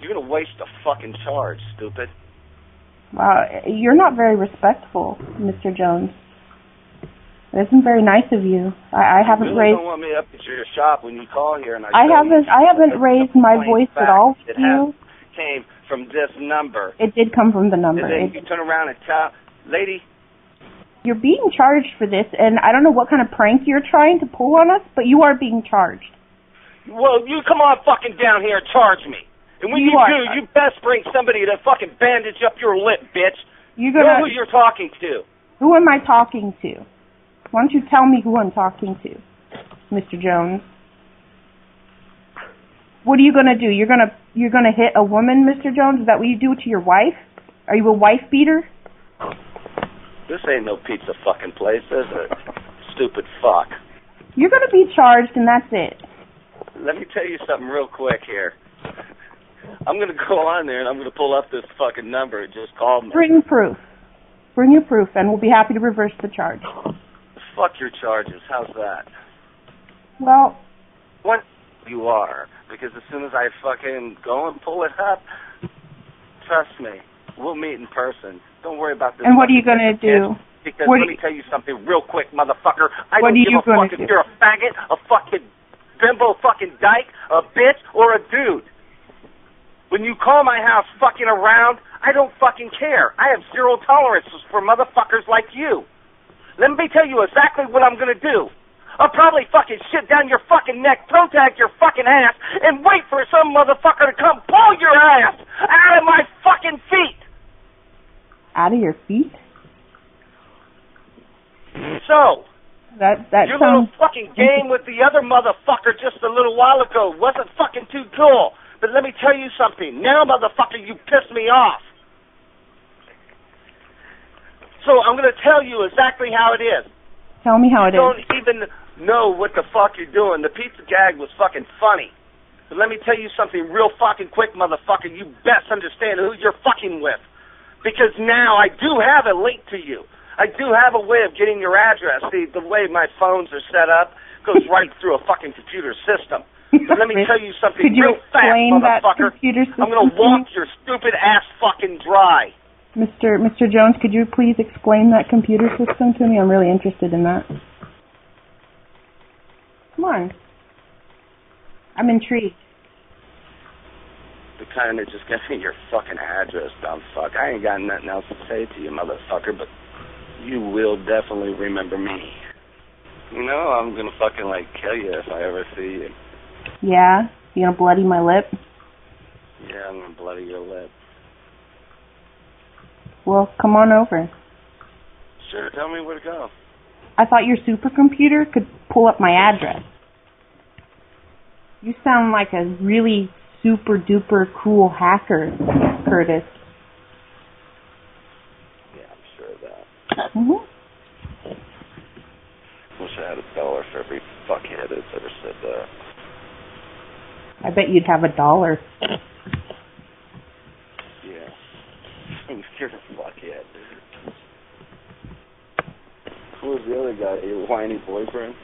You're going to waste a fucking charge, stupid. Wow, you're not very respectful, Mister Jones. It isn't very nice of you. I, I haven't you really raised... You don't want me up at your shop when you call here. And I, I haven't, I haven't raised my voice at all to you. It came from this number. It did come from the number. And then you turn around and tell... Lady... You're being charged for this, and I don't know what kind of prank you're trying to pull on us, but you are being charged. Well, you come on fucking down here and charge me. And when you, you do, you best bring somebody to fucking bandage up your lip, bitch. You know who you're talking to. Who am I talking to? Why don't you tell me who I'm talking to, Mister Jones? What are you gonna do? You're gonna you're gonna hit a woman, Mister Jones? Is that what you do to your wife? Are you a wife beater? This ain't no pizza fucking place, is it? Stupid fuck. You're gonna be charged, and that's it. Let me tell you something real quick here. I'm going to go on there and I'm going to pull up this fucking number. It just called me. Bring proof. Bring your proof, and we'll be happy to reverse the charge. Fuck your charges. How's that? Well... What you are. because as soon as I fucking go and pull it up, trust me, we'll meet in person. Don't worry about this. And what are you going to do? Because what let me tell you something real quick, motherfucker. I don't give a fuck if you're a faggot, a fucking bimbo fucking dyke, a bitch, or a dude. When you call my house fucking around, I don't fucking care. I have zero tolerance for motherfuckers like you. Let me tell you exactly what I'm going to do. I'll probably fucking shit down your fucking neck, toe tag your fucking ass, and wait for some motherfucker to come pull your ass out of my fucking feet. Out of your feet? So, that, that your sounds... little fucking game with the other motherfucker just a little while ago wasn't fucking too cool. But let me tell you something. Now, motherfucker, you pissed me off. So I'm going to tell you exactly how it is. Tell me how it is. You don't even know what the fuck you're doing. The pizza gag was fucking funny. But let me tell you something real fucking quick, motherfucker. You best understand who you're fucking with. Because now I do have a link to you. I do have a way of getting your address. See, the way my phones are set up goes right through a fucking computer system. But let me tell you something Could real you explain fast, motherfucker. That computer system, I'm going to walk your stupid ass fucking dry. Mister Mister Jones, could you please explain that computer system to me? I'm really interested in that. Come on. I'm intrigued. The kind that just got me your fucking address, dumb fuck. I ain't got nothing else to say to you, motherfucker, but you will definitely remember me. You know, I'm going to fucking, like, kill you if I ever see you. Yeah? You going to bloody my lip? Yeah, I'm going to bloody your lip. Well, come on over. Sure, tell me where to go. I thought your supercomputer could pull up my address. You sound like a really super-duper cool hacker, Curtis. Yeah, I'm sure of that. Mm-hmm. Wish I had a dollar for every fuckhead that's ever said that. I bet you'd have a dollar. You're a fuckhead. Who was the other guy? Your whiny boyfriend?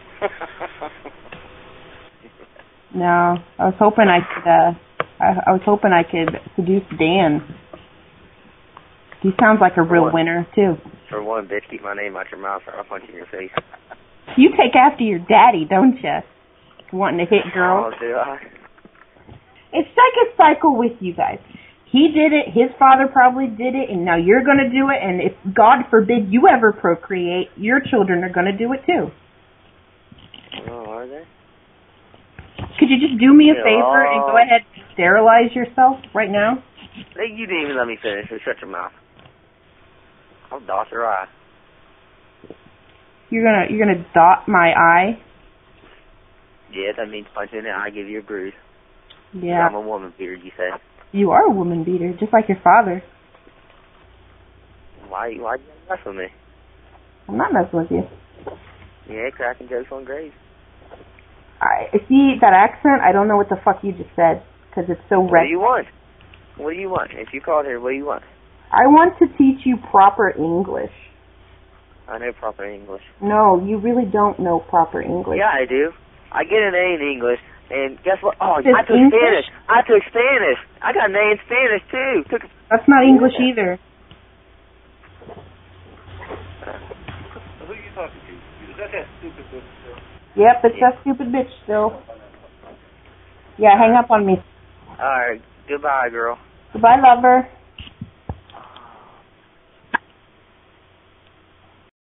No, I was hoping I could. Uh, I, I was hoping I could seduce Dan. He sounds like a real winner too. For one, bitch, keep my name out your mouth, or I'll punch you in your face. You take after your daddy, don't you? Wanting to hit girls. Oh, do I? It's like a cycle with you guys. He did it, his father probably did it, and now you're going to do it, and if, God forbid, you ever procreate, your children are going to do it, too. Oh, are they? Could you just do me a yeah. favor and go ahead and sterilize yourself right now? You didn't even let me finish, so shut your mouth. I'll dot your eye. You're going to you're gonna dot my eye? Yeah, that means punch in the eye, give you a bruise. Yeah. I'm a woman, Peter, you say. You are a woman beater, just like your father. Why, why do you mess with me? I'm not messing with you. Yeah, cracking jokes on graves. I see that accent. I don't know what the fuck you just said because it's so red. What do you want? What do you want? If you called here, what do you want? I want to teach you proper English. I know proper English. No, you really don't know proper English. Yeah, I do. I get an A in English. And guess what? Oh, I took English? Spanish. I took Spanish. I got an A in Spanish, too. Took That's not English either. Who are you talking to? Is that that stupid bitch still? Yep, it's yeah. that stupid bitch still. Yeah, hang up on me. All right. Goodbye, girl. Goodbye, lover.